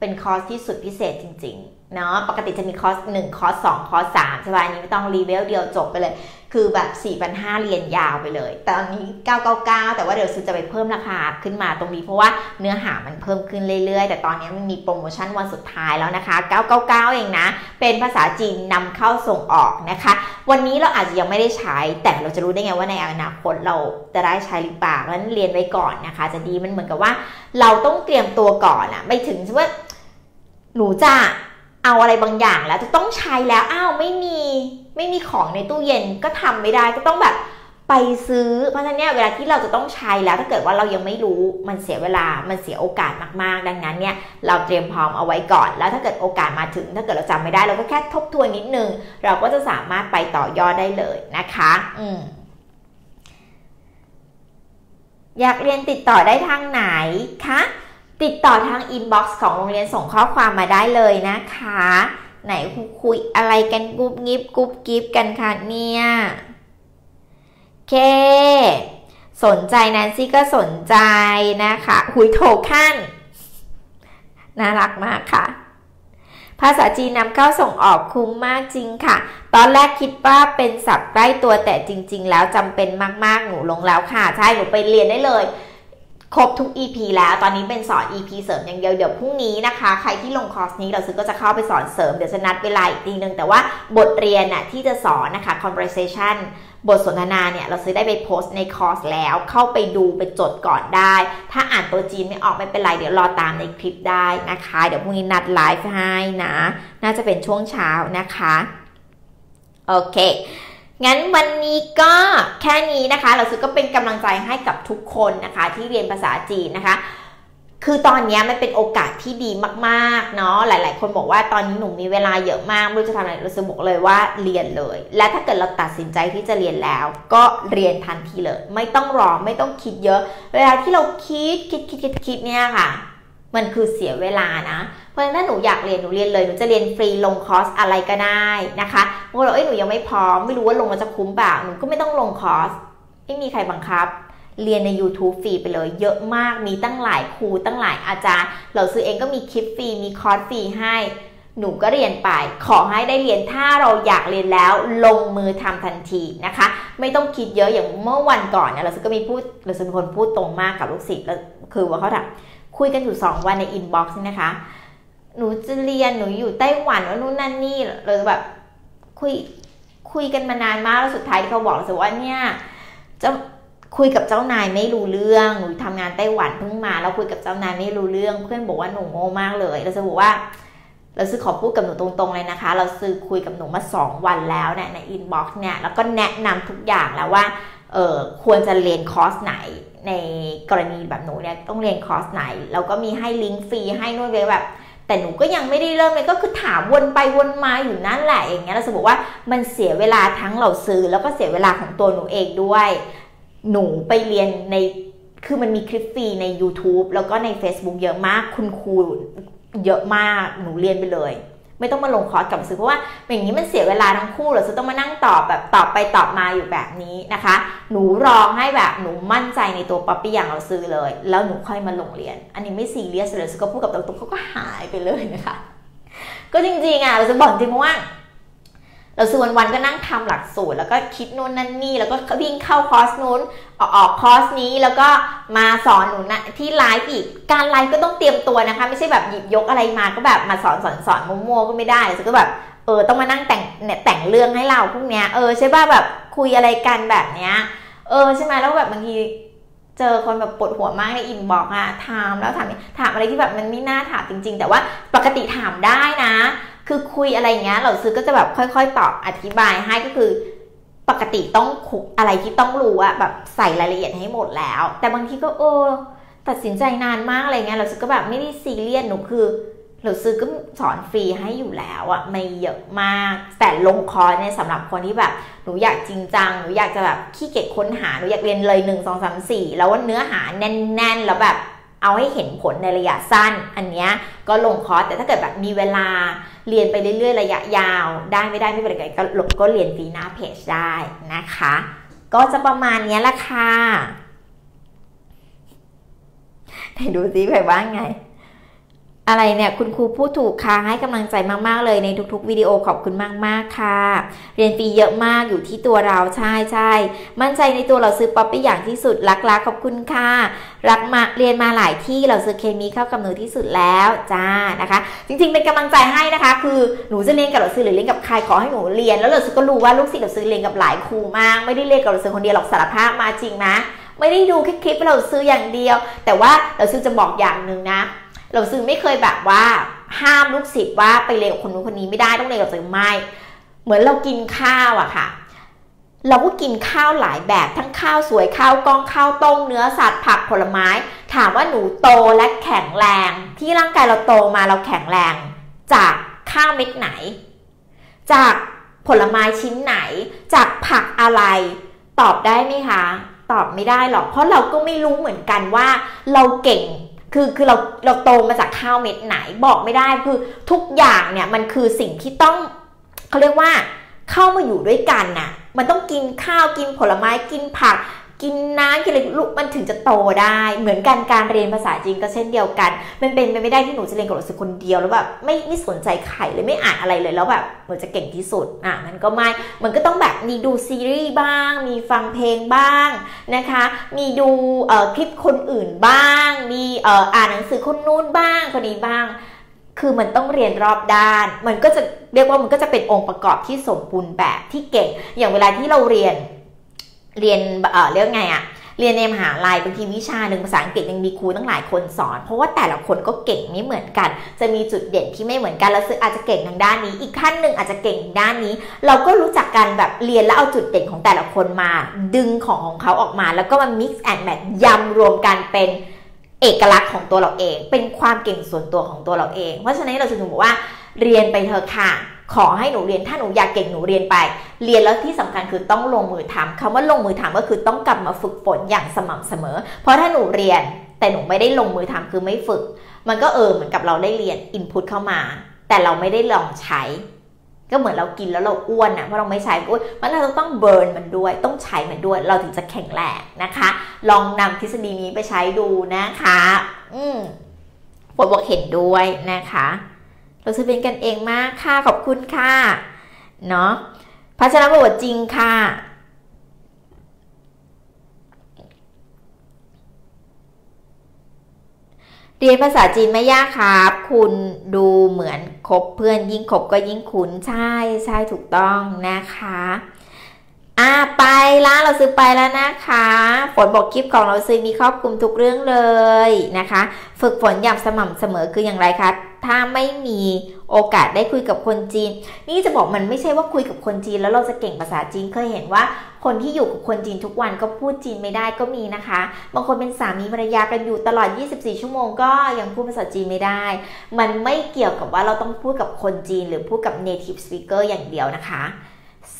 เป็นคอร์สที่สุดพิเศษจริงๆเนาะปกติจะมีคอร์สหนึ่งคอร์สสองคอร์สสามใช่ป่ะอันนี้ไม่ต้องรีเวลเดียวจบไปเลยคือแบบ สี่พันห้าร้อย เรียนยาวไปเลยแต่ตอนนี้เก้าร้อยเก้าสิบเก้าแต่ว่าเดี๋ยวซื้อจะไปเพิ่มราคาขึ้นมาตรงนี้เพราะว่าเนื้อหามันเพิ่มขึ้นเรื่อยๆแต่ตอนนี้มันมีโปรโมชั่นวันสุดท้ายแล้วนะคะเก้าร้อยเก้าสิบเก้าเองนะเป็นภาษาจีนนำเข้าส่งออกนะคะวันนี้เราอาจจะยังไม่ได้ใช้แต่เราจะรู้ได้ไงว่าในอนาคตเราจะได้ใช้หรือเปล่างั้นเรียนไว้ก่อนนะคะจะดีมันเหมือนกับว่าเราต้องเตรียมตัวก่อนอะไม่ถึงว่าหนูจะเอาอะไรบางอย่างแล้วจะต้องใช้แล้วอ้าวไม่มีไม่มีของในตู้เย็นก็ทำไม่ได้ก็ต้องแบบไปซื้อเพราะฉะนั้นเนี่ยเวลาที่เราจะต้องใช้แล้วถ้าเกิดว่าเรายังไม่รู้มันเสียเวลามันเสียโอกาสมากๆดังนั้นเนี่ยเราเตรียมพร้อมเอาไว้ก่อนแล้วถ้าเกิดโอกาสมาถึงถ้าเกิดเราจำไม่ได้เราก็แค่ทบทวนนิดนึงเราก็จะสามารถไปต่อยอดได้เลยนะคะอืมอยากเรียนติดต่อได้ทางไหนคะติดต่อทางอินบ็อกซ์ของโรงเรียนส่งข้อความมาได้เลยนะคะ ไหนคุยอะไรกันกุ๊บงิบกุ๊บกิบกันค่ะเนี่ยเคสนใจแนนซี่ก็สนใจนะคะหุยโถขั้นน่ารักมากค่ะภาษาจีนนำเข้าส่งออกคุ้มมากจริงค่ะตอนแรกคิดว่าเป็นศัพท์ใกล้ตัวแต่จริงๆแล้วจำเป็นมากๆหนูลงแล้วค่ะใช่หนูไปเรียนได้เลยครบทุก อี พี แล้วตอนนี้เป็นสอน อี พี เสริมอย่างเดียวเดี๋ยวพรุ่งนี้นะคะใครที่ลงคอร์สนี้เราซึ่งก็จะเข้าไปสอนเสริมเดี๋ยวจะนัดเวลาอีกทีนึงแต่ว่าบทเรียนน่ะที่จะสอนนะคะ conversation บทสนทนาเนี่ยเราซื้อได้ไปโพสต์ในคอร์สแล้วเข้าไปดูไปจดก่อนได้ถ้าอ่านตัวจีนไม่ออกไม่เป็นไรเดี๋ยวรอตามในคลิปได้นะคะเดี๋ยวพรุ่งนี้นัดไลฟ์ให้นะน่าจะเป็นช่วงเช้านะคะโอเคงั้นวันนี้ก็แค่นี้นะคะเราซึ่งก็เป็นกำลังใจให้กับทุกคนนะคะที่เรียนภาษาจีนนะคะคือตอนนี้มันเป็นโอกาสที่ดีมากๆเนาะหลายๆคนบอกว่าตอนนี้หนูมีเวลาเยอะมากไม่รู้จะทำอะไรเราซึ่งบอกเลยว่าเรียนเลยและถ้าเกิดเราตัดสินใจที่จะเรียนแล้วก็เรียนทันทีเลยไม่ต้องรอไม่ต้องคิดเยอะเวลาที่เราคิดคิดคิดคิดคิดเนี่ยค่ะมันคือเสียเวลานะเพราะฉะนั้นถ้าหนูอยากเรียนหนูเรียนเลยหนูจะเรียนฟรีลงคอร์สอะไรก็ได้นะคะหนูบอกเอ้ยหนูยังไม่พร้อมไม่รู้ว่าลงมันจะคุ้มเปล่าหนูก็ไม่ต้องลงคอร์สไม่มีใครบังคับเรียนใน ยูทูบ ฟรีไปเลยเยอะมากมีตั้งหลายครูตั้งหลายอาจารย์เราซื้อเองก็มีคลิปฟรีมีคอร์สฟรีให้หนูก็เรียนไปขอให้ได้เรียนถ้าเราอยากเรียนแล้วลงมือทำทันทีนะคะไม่ต้องคิดเยอะอย่างเมื่อวันก่อนเนี่ยเราซื้อก็มีพูดเราซื้อเป็นคนพูดตรงมากกับลูกศิษย์แล้วคือว่าเขาแบบคุยกันอยู่สองวันในอินบ็อกซ์นะคะหนูจะเรียนหนูอยู่ไต้หวันว่านู่นนั่นนี่เลยแบบคุยคุยกันมานานมากแล้วสุดท้ายที่เขาบอกเลยว่าเนี่ยจะคุยกับเจ้านายไม่รู้เรื่องหนูทำงานไต้หวันเพิ่งมาแล้วคุยกับเจ้านายไม่รู้เรื่องเพื่อนบอกว่าหนูโง่มากเลยเราจะบอกว่าเราซื้อขอพูดกับหนูตรงๆเลยนะคะเราซื้อคุยกับหนูมาสองวันแล้วเนี่ยในอินบ็อกซ์เนี่ยแล้วก็แนะนำทุกอย่างแล้วว่าเออควรจะเรียนคอร์สไหนในกรณีแบบหนูเนี่ยต้องเรียนคอร์สไหนเราก็มีให้ลิงก์ฟรีให้นู่นเลยแบบแต่หนูก็ยังไม่ได้เริ่มเลยก็คือถามวนไปวนมาอยู่นั่นแหละอย่างเงี้ยเราจะบอกว่ามันเสียเวลาทั้งเราซื้อแล้วก็เสียเวลาของตัวหนูเองด้วยหนูไปเรียนในคือมันมีคลิปฟรีใน ยูทูบ แล้วก็ใน เฟซบุ๊ก เยอะมากคุณครูเยอะมากหนูเรียนไปเลยไม่ต้องมาลงคอร์สกับซื้อเพราะว่าอย่างนี้มันเสียเวลาทั้งคู่หรือจะต้องมานั่งตอบแบบตอบไปตอบมาอยู่แบบนี้นะคะหนูรอให้แบบหนูมั่นใจในตัวป๊อปปี้อย่างเราซื้อเลยแล้วหนูค่อยมาลงเรียนอันนี้ไม่ซีเรียสเลยซื้อก็พูดกับตรงๆเขาก็หายไปเลยนะคะก็จริงๆอ่ะเราจะบอกจริงว่าเราส่วนวันก็นั่งทำหลักสูตรแล้วก็คิดนู่นนั่นนี่แล้วก็วิ่งเข้าคอร์สนู้นออกออกคอร์สนี้แล้วก็มาสอนหนูนะที่ไลฟ์อีกการไลฟ์ก็ต้องเตรียมตัวนะคะไม่ใช่แบบหยิบยกอะไรมาก็แบบมาสอนสอนสอนมัวๆก็ไม่ได้ก็แบบเออต้องมานั่งแต่งแต่งเรื่องให้เราพวกเนี้ยเออใช่ป่ะแบบคุยอะไรกันแบบเนี้ยเออใช่ไหมแล้วแบบบางทีเจอคนแบบปวดหัวมากในอินบ็อกซ์อะถามแล้วถามถามอะไรที่แบบมันไม่น่าถามจริงๆแต่ว่าปกติถามได้นะคือคุยอะไรอย่างเงี้ยเราซื้อก็จะแบบค่อยๆตอบอธิบายให้ก็คือปกติต้องคุกอะไรที่ต้องรู้อะแบบใส่รายละเอียดให้หมดแล้วแต่บางทีก็เออตัดสินใจนานมากอะไรเงี้ยเราซื้อก็แบบไม่ได้ซีเรียสหนูคือเราซื้อก็สอนฟรีให้อยู่แล้วอะไม่เยอะมากแต่ลงคอร์สเนี่ยสำหรับคนที่แบบหนูอยากจริงจังหนูอยากจะแบบขี้เกียจค้นหาหนูอยากเรียนเลยหนึ่ง สอง สาม สี่แล้วว่าเนื้อหาแน่นๆแล้วแบบเอาให้เห็นผลในระยะสั้นอันเนี้ยก็ลงคอร์สแต่ถ้าเกิดแบบมีเวลาเรียนไปเรื่อยๆระยะยาวได้ไม่ได้ไม่เป็นไรก็หลบก็เรียนฟรีหน้าเพจได้นะคะก็จะประมาณนี้ละค่ะไหนดูซิใครว่าไงอะไรเนี่ยคุณครูพูดถูกค่ะให้กำลังใจมากๆเลยในทุกๆวิดีโอขอบคุณมากๆค่ะเรียนฟรีเยอะมากอยู่ที่ตัวเราใช่ใช่มั่นใจในตัวเราซื้อป๊อปปี้อย่างที่สุดรักๆขอบคุณค่ะรักมาเรียนมาหลายที่เราซื้อเคมีเข้ากับหนูที่สุดแล้วจ้านะคะจริงๆเป็นกำลังใจให้นะคะคือหนูจะเรียนกับเราซื้อหรือเรียนกับใครขอให้หนูเรียนแล้วเราซื้อก็รู้ว่าลูกศิษย์เราซื้อเรียนกับหลายครูมากไม่ได้เรียนกับเราซื้อคนเดียวหรอกสารภาพมาจริงนะไม่ได้ดูคลิปเราซื้ออย่างเดียวแต่ว่าเราซื้อจะบอกอย่างหนึ่งนะเราซื้อไม่เคยแบบว่าห้ามลูกศิษย์ว่าไปเรียนกับคนนู้นคนนี้ไม่ได้ต้องเรียนกับซื้อไม่เหมือนเรากินข้าวอะค่ะเราก็กินข้าวหลายแบบทั้งข้าวสวยข้าวกล้องข้าวต้มเนื้อสัตว์ผักผลไม้ถามว่าหนูโตและแข็งแรงที่ร่างกายเราโตมาเราแข็งแรงจากข้าวเม็ดไหนจากผลไม้ชิ้นไหนจากผักอะไรตอบได้ไหมคะตอบไม่ได้หรอกเพราะเราก็ไม่รู้เหมือนกันว่าเราเก่ง คือคือเราเราโตมาจากข้าวเม็ดไหนบอกไม่ได้คือทุกอย่างเนี่ยมันคือสิ่งที่ต้องเขาเรียกว่าเข้ามาอยู่ด้วยกันน่ะมันต้องกินข้าวกินผลไม้กินผักกินน้ำกินอะไรลูกมันถึงจะโตได้เหมือนกันการเรียนภาษาจีนก็เช่นเดียวกันมันเป็นไปไม่ได้ที่หนูจะเรียนกับหนังสือคนเดียวแล้วแบบไม่ไม่สนใจใครเลยไม่อ่านอะไรเลยแล้วแบบหนูจะเก่งที่สุดอ่ะมันก็ไม่มันก็ต้องแบบมีดูซีรีส์บ้างมีฟังเพลงบ้างนะคะมีดูเอ่อคลิปคนอื่นบ้างมีเอ่ออ่านหนังสือคนนู้นบ้างคนนี้บ้างคือมันต้องเรียนรอบด้านมันก็จะเรียกว่ามันก็จะเป็นองค์ประกอบที่สมบูรณ์แบบที่เก่งอย่างเวลาที่เราเรียนเรียนเอ่อเรียกไงอะเรียนในมหาลัยบางทีวิชาหนึ่งภาษาอังกฤษยังมีครูตั้งหลายคนสอนเพราะว่าแต่ละคนก็เก่งไม่เหมือนกันจะมีจุดเด่นที่ไม่เหมือนกันแล้วซึ่งอาจจะเก่งทางด้านนี้อีกท่านหนึ่งอาจจะเก่งด้านนี้เราก็รู้จักกันแบบเรียนแล้วเอาจุดเด่นของแต่ละคนมาดึงของของเขาออกมาแล้วก็มา mix and match ยำรวมกันเป็นเอกลักษณ์ของตัวเราเองเป็นความเก่งส่วนตัวของตัวเราเองเพราะฉะนั้นเราจะถึงบอกว่าเรียนไปเถอะค่ะขอให้หนูเรียนถ้าหนูอยากเก่งหนูเรียนไปเรียนแล้วที่สำคัญคือต้องลงมือทำคำว่าลงมือทำก็คือต้องกลับมาฝึกฝนอย่างสม่ำเสมอเพราะถ้าหนูเรียนแต่หนูไม่ได้ลงมือทำคือไม่ฝึกมันก็เออเหมือนกับเราได้เรียนอินพุตเข้ามาแต่เราไม่ได้ลองใช้ก็เหมือนเรากินแล้วเราอ้วนนะเพราะเราไม่ใช้อ้วนมันเราต้องเบิร์นมันด้วยต้องใช้มันด้วยเราถึงจะแข็งแรงนะคะลองนำทฤษฎีนี้ไปใช้ดูนะคะอืมปวดบอกเห็นด้วยนะคะเราซื้อเป็นกันเองมากค่ะขอบคุณค่ะเนาะพัชรประวัติจริงค่ะเรียนภาษาจีนไม่ยากครับคุณดูเหมือนคบเพื่อนยิ่งคบก็ยิ่งคุ้นใช่ใช่ถูกต้องนะคะอ่าไปละเราซื้อไปแล้วนะคะฝนบอกคลิปของเราซื้อมีครอบคลุมทุกเรื่องเลยนะคะฝึกฝนอย่างสม่ำเสมอคืออย่างไรคะถ้าไม่มีโอกาสได้คุยกับคนจีนนี่จะบอกมันไม่ใช่ว่าคุยกับคนจีนแล้วเราจะเก่งภาษาจีนเคยเห็นว่าคนที่อยู่กับคนจีนทุกวันก็พูดจีนไม่ได้ก็มีนะคะบางคนเป็นสามีภรรยากันอยู่ตลอดยี่สิบสี่ชั่วโมงก็ยังพูดภาษาจีนไม่ได้มันไม่เกี่ยวกับว่าเราต้องพูดกับคนจีนหรือพูดกับ native speaker อย่างเดียวนะคะ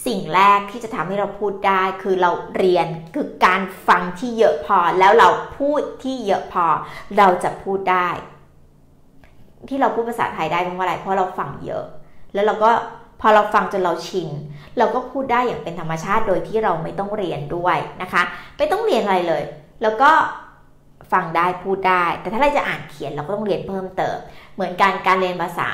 สิ่งแรกที่จะทำให้เราพูดได้คือเราเรียนคือการฟังที่เยอะพอแล้วเราพูดที่เยอะพอเราจะพูดได้ที่เราพูดภาษาไทยได้เพราะอะไรเพราะเราฟังเยอะแล้วเราก็พอเราฟังจนเราชินเราก็พูดได้อย่างเป็นธรรมชาติโดยที่เราไม่ต้องเรียนด้วยนะคะไม่ต้องเรียนอะไรเลยแล้วก็ฟังได้พูดได้แต่ถ้าเราจะอ่านเขียนเราก็ต้องเรียนเพิ่มเติมเหมือนการการเรียนภาษา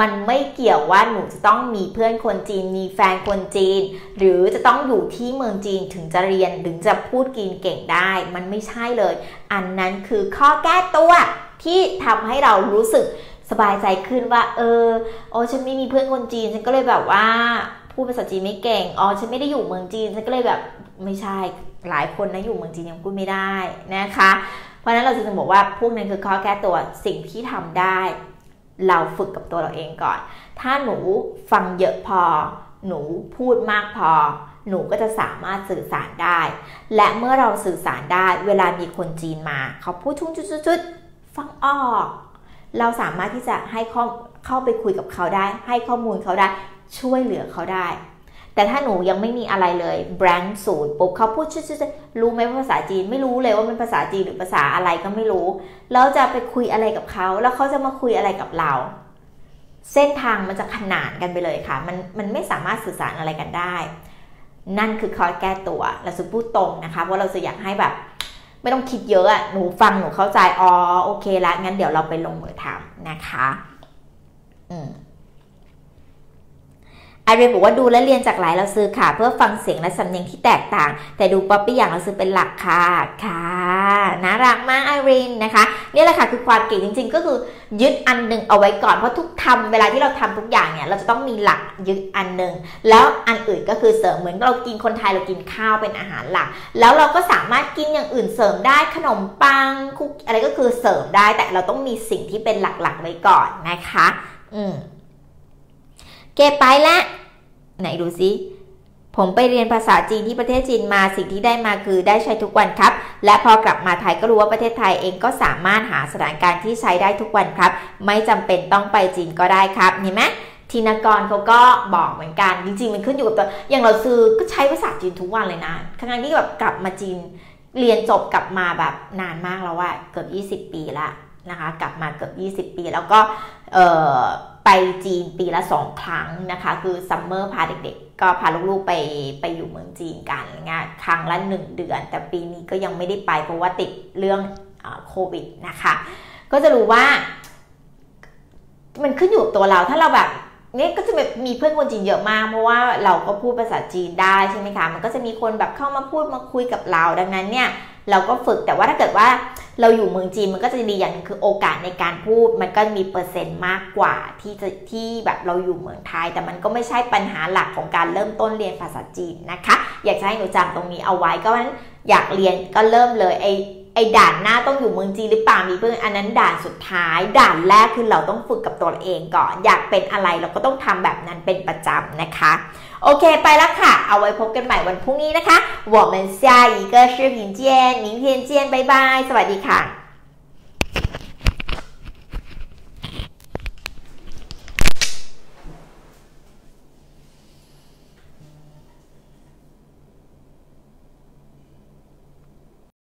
มันไม่เกี่ยวว่าหนูจะต้องมีเพื่อนคนจีนมีแฟนคนจีนหรือจะต้องอยู่ที่เมืองจีนถึงจะเรียนถึงจะพูดจีนเก่งได้มันไม่ใช่เลยอันนั้นคือข้อแก้ตัวที่ทำให้เรารู้สึกสบายใจขึ้นว่าเออโอ้ฉันไม่มีเพื่อนคนจีนฉันก็เลยแบบว่าพูดภาษาจีนไม่เก่งอ๋อฉันไม่ได้อยู่เมืองจีนฉันก็เลยแบบไม่ใช่หลายคนนะอยู่เมืองจีนยังพูดไม่ได้นะคะเพราะฉะนั้นเราจะบอกว่าพวกนั้นคือข้อแก้ตัวสิ่งที่ทำได้เราฝึกกับตัวเราเองก่อนถ้าหนูฟังเยอะพอหนูพูดมากพอหนูก็จะสามารถสื่อสารได้และเมื่อเราสื่อสารได้เวลามีคนจีนมาเขาพูดชุ่มชุดฟังออกเราสามารถที่จะให้ข้อเข้าไปคุยกับเขาได้ให้ข้อมูลเขาได้ช่วยเหลือเขาได้แต่ถ้าหนูยังไม่มีอะไรเลยแบงค์ศูนย์ปุ๊บเขาพูดชุดๆรู้ไหมว่าภาษาจีนไม่รู้เลยว่ามันภาษาจีนหรือภาษาอะไรก็ไม่รู้เราจะไปคุยอะไรกับเขาแล้วเขาจะมาคุยอะไรกับเราเส้นทางมันจะขนานกันไปเลยค่ะมันมันไม่สามารถสื่อสารอะไรกันได้นั่นคือข้อแก้ตัวเราจะพูดตรงนะคะเพราะเราจะอยากให้แบบไม่ต้องคิดเยอะอ่ะหนูฟังหนูเข้าใจอ๋อโอเคละงั้นเดี๋ยวเราไปลงมือทำนะคะอืมไอเรนบอกว่าดูและเรียนจากหลายเราซื้อค่ะเพื่อฟังเสียงและสำเนียงที่แตกต่างแต่ดูป๊อปปี้อย่างเราซื้อเป็นหลักค่ะค่ะน่ารักมากไอเรนนะคะนี่แหละค่ะคือความเก่งจริงๆก็คือยึดอันหนึ่งเอาไว้ก่อนเพราะทุกทำเวลาที่เราทำทุกอย่างเนี่ยเราจะต้องมีหลักยึดอันหนึ่งแล้วอันอื่นก็คือเสริมเหมือนเรากินคนไทยเรากินข้าวเป็นอาหารหลักแล้วเราก็สามารถกินอย่างอื่นเสริมได้ขนมปังคุกอะไรก็คือเสริมได้แต่เราต้องมีสิ่งที่เป็นหลักๆไว้ก่อนนะคะอืมเก็บไปแล้วไหนดูซิผมไปเรียนภาษาจีนที่ประเทศจีนมาสิ่งที่ได้มาคือได้ใช้ทุกวันครับและพอกลับมาไทยก็รู้ว่าประเทศไทยเองก็สามารถหาสถานการณ์ที่ใช้ได้ทุกวันครับไม่จำเป็นต้องไปจีนก็ได้ครับเห็นไหมทินกรเขาก็บอกเหมือนกันจริงๆมันขึ้นอยู่กับตัวอย่างเราซื้อก็ใช้ภาษาจีนทุกวันเลยนะทั้งที่แบบกลับมาจีน เรียนจบกลับมาแบบนานมากแล้วว่าเกือบยี่สิบปีละนะคะกลับมาเกือบยี่สิบปีแล้วก็ไปจีนปีละสองครั้งนะคะคือซัมเมอร์พาเด็กๆก็พาลูกๆไปไปอยู่เมืองจีนกันเงี้ยครั้งละหนึ่งเดือนแต่ปีนี้ก็ยังไม่ได้ไปเพราะว่าติดเรื่องโควิดนะคะก็จะรู้ว่ามันขึ้นอยู่ตัวเราถ้าเราแบบนี่ก็จะมีเพื่อนคนจีนเยอะมากเพราะว่าเราก็พูดภาษาจีนได้ใช่ไหมคะมันก็จะมีคนแบบเข้ามาพูดมาคุยกับเราดังนั้นเนี่ยเราก็ฝึกแต่ว่าถ้าเกิดว่าเราอยู่เมืองจีนมันก็จะดีอย่างนึงคือโอกาสในการพูดมันก็มีเปอร์เซ็นต์มากกว่าที่จะที่แบบเราอยู่เมืองไทยแต่มันก็ไม่ใช่ปัญหาหลักของการเริ่มต้นเรียนภาษาจีนนะคะอยากให้หนูจำตรงนี้เอาไว้ก็ว่าอยากเรียนก็เริ่มเลยไอไอด่านหน้าต้องอยู่เมืองจีนหรือเปล่ามีเพื่อนอันนั้นด่านสุดท้ายด่านแรกคือเราต้องฝึกกับตัวเองก่อนอยากเป็นอะไรเราก็ต้องทำแบบนั้นเป็นประจำนะคะโอเคไปแล้วค่ะเอาไว้พบกันใหม่วันพรุ่งนี้นะคะ我们下一个视频见明天见拜拜สวัสดีค่ะ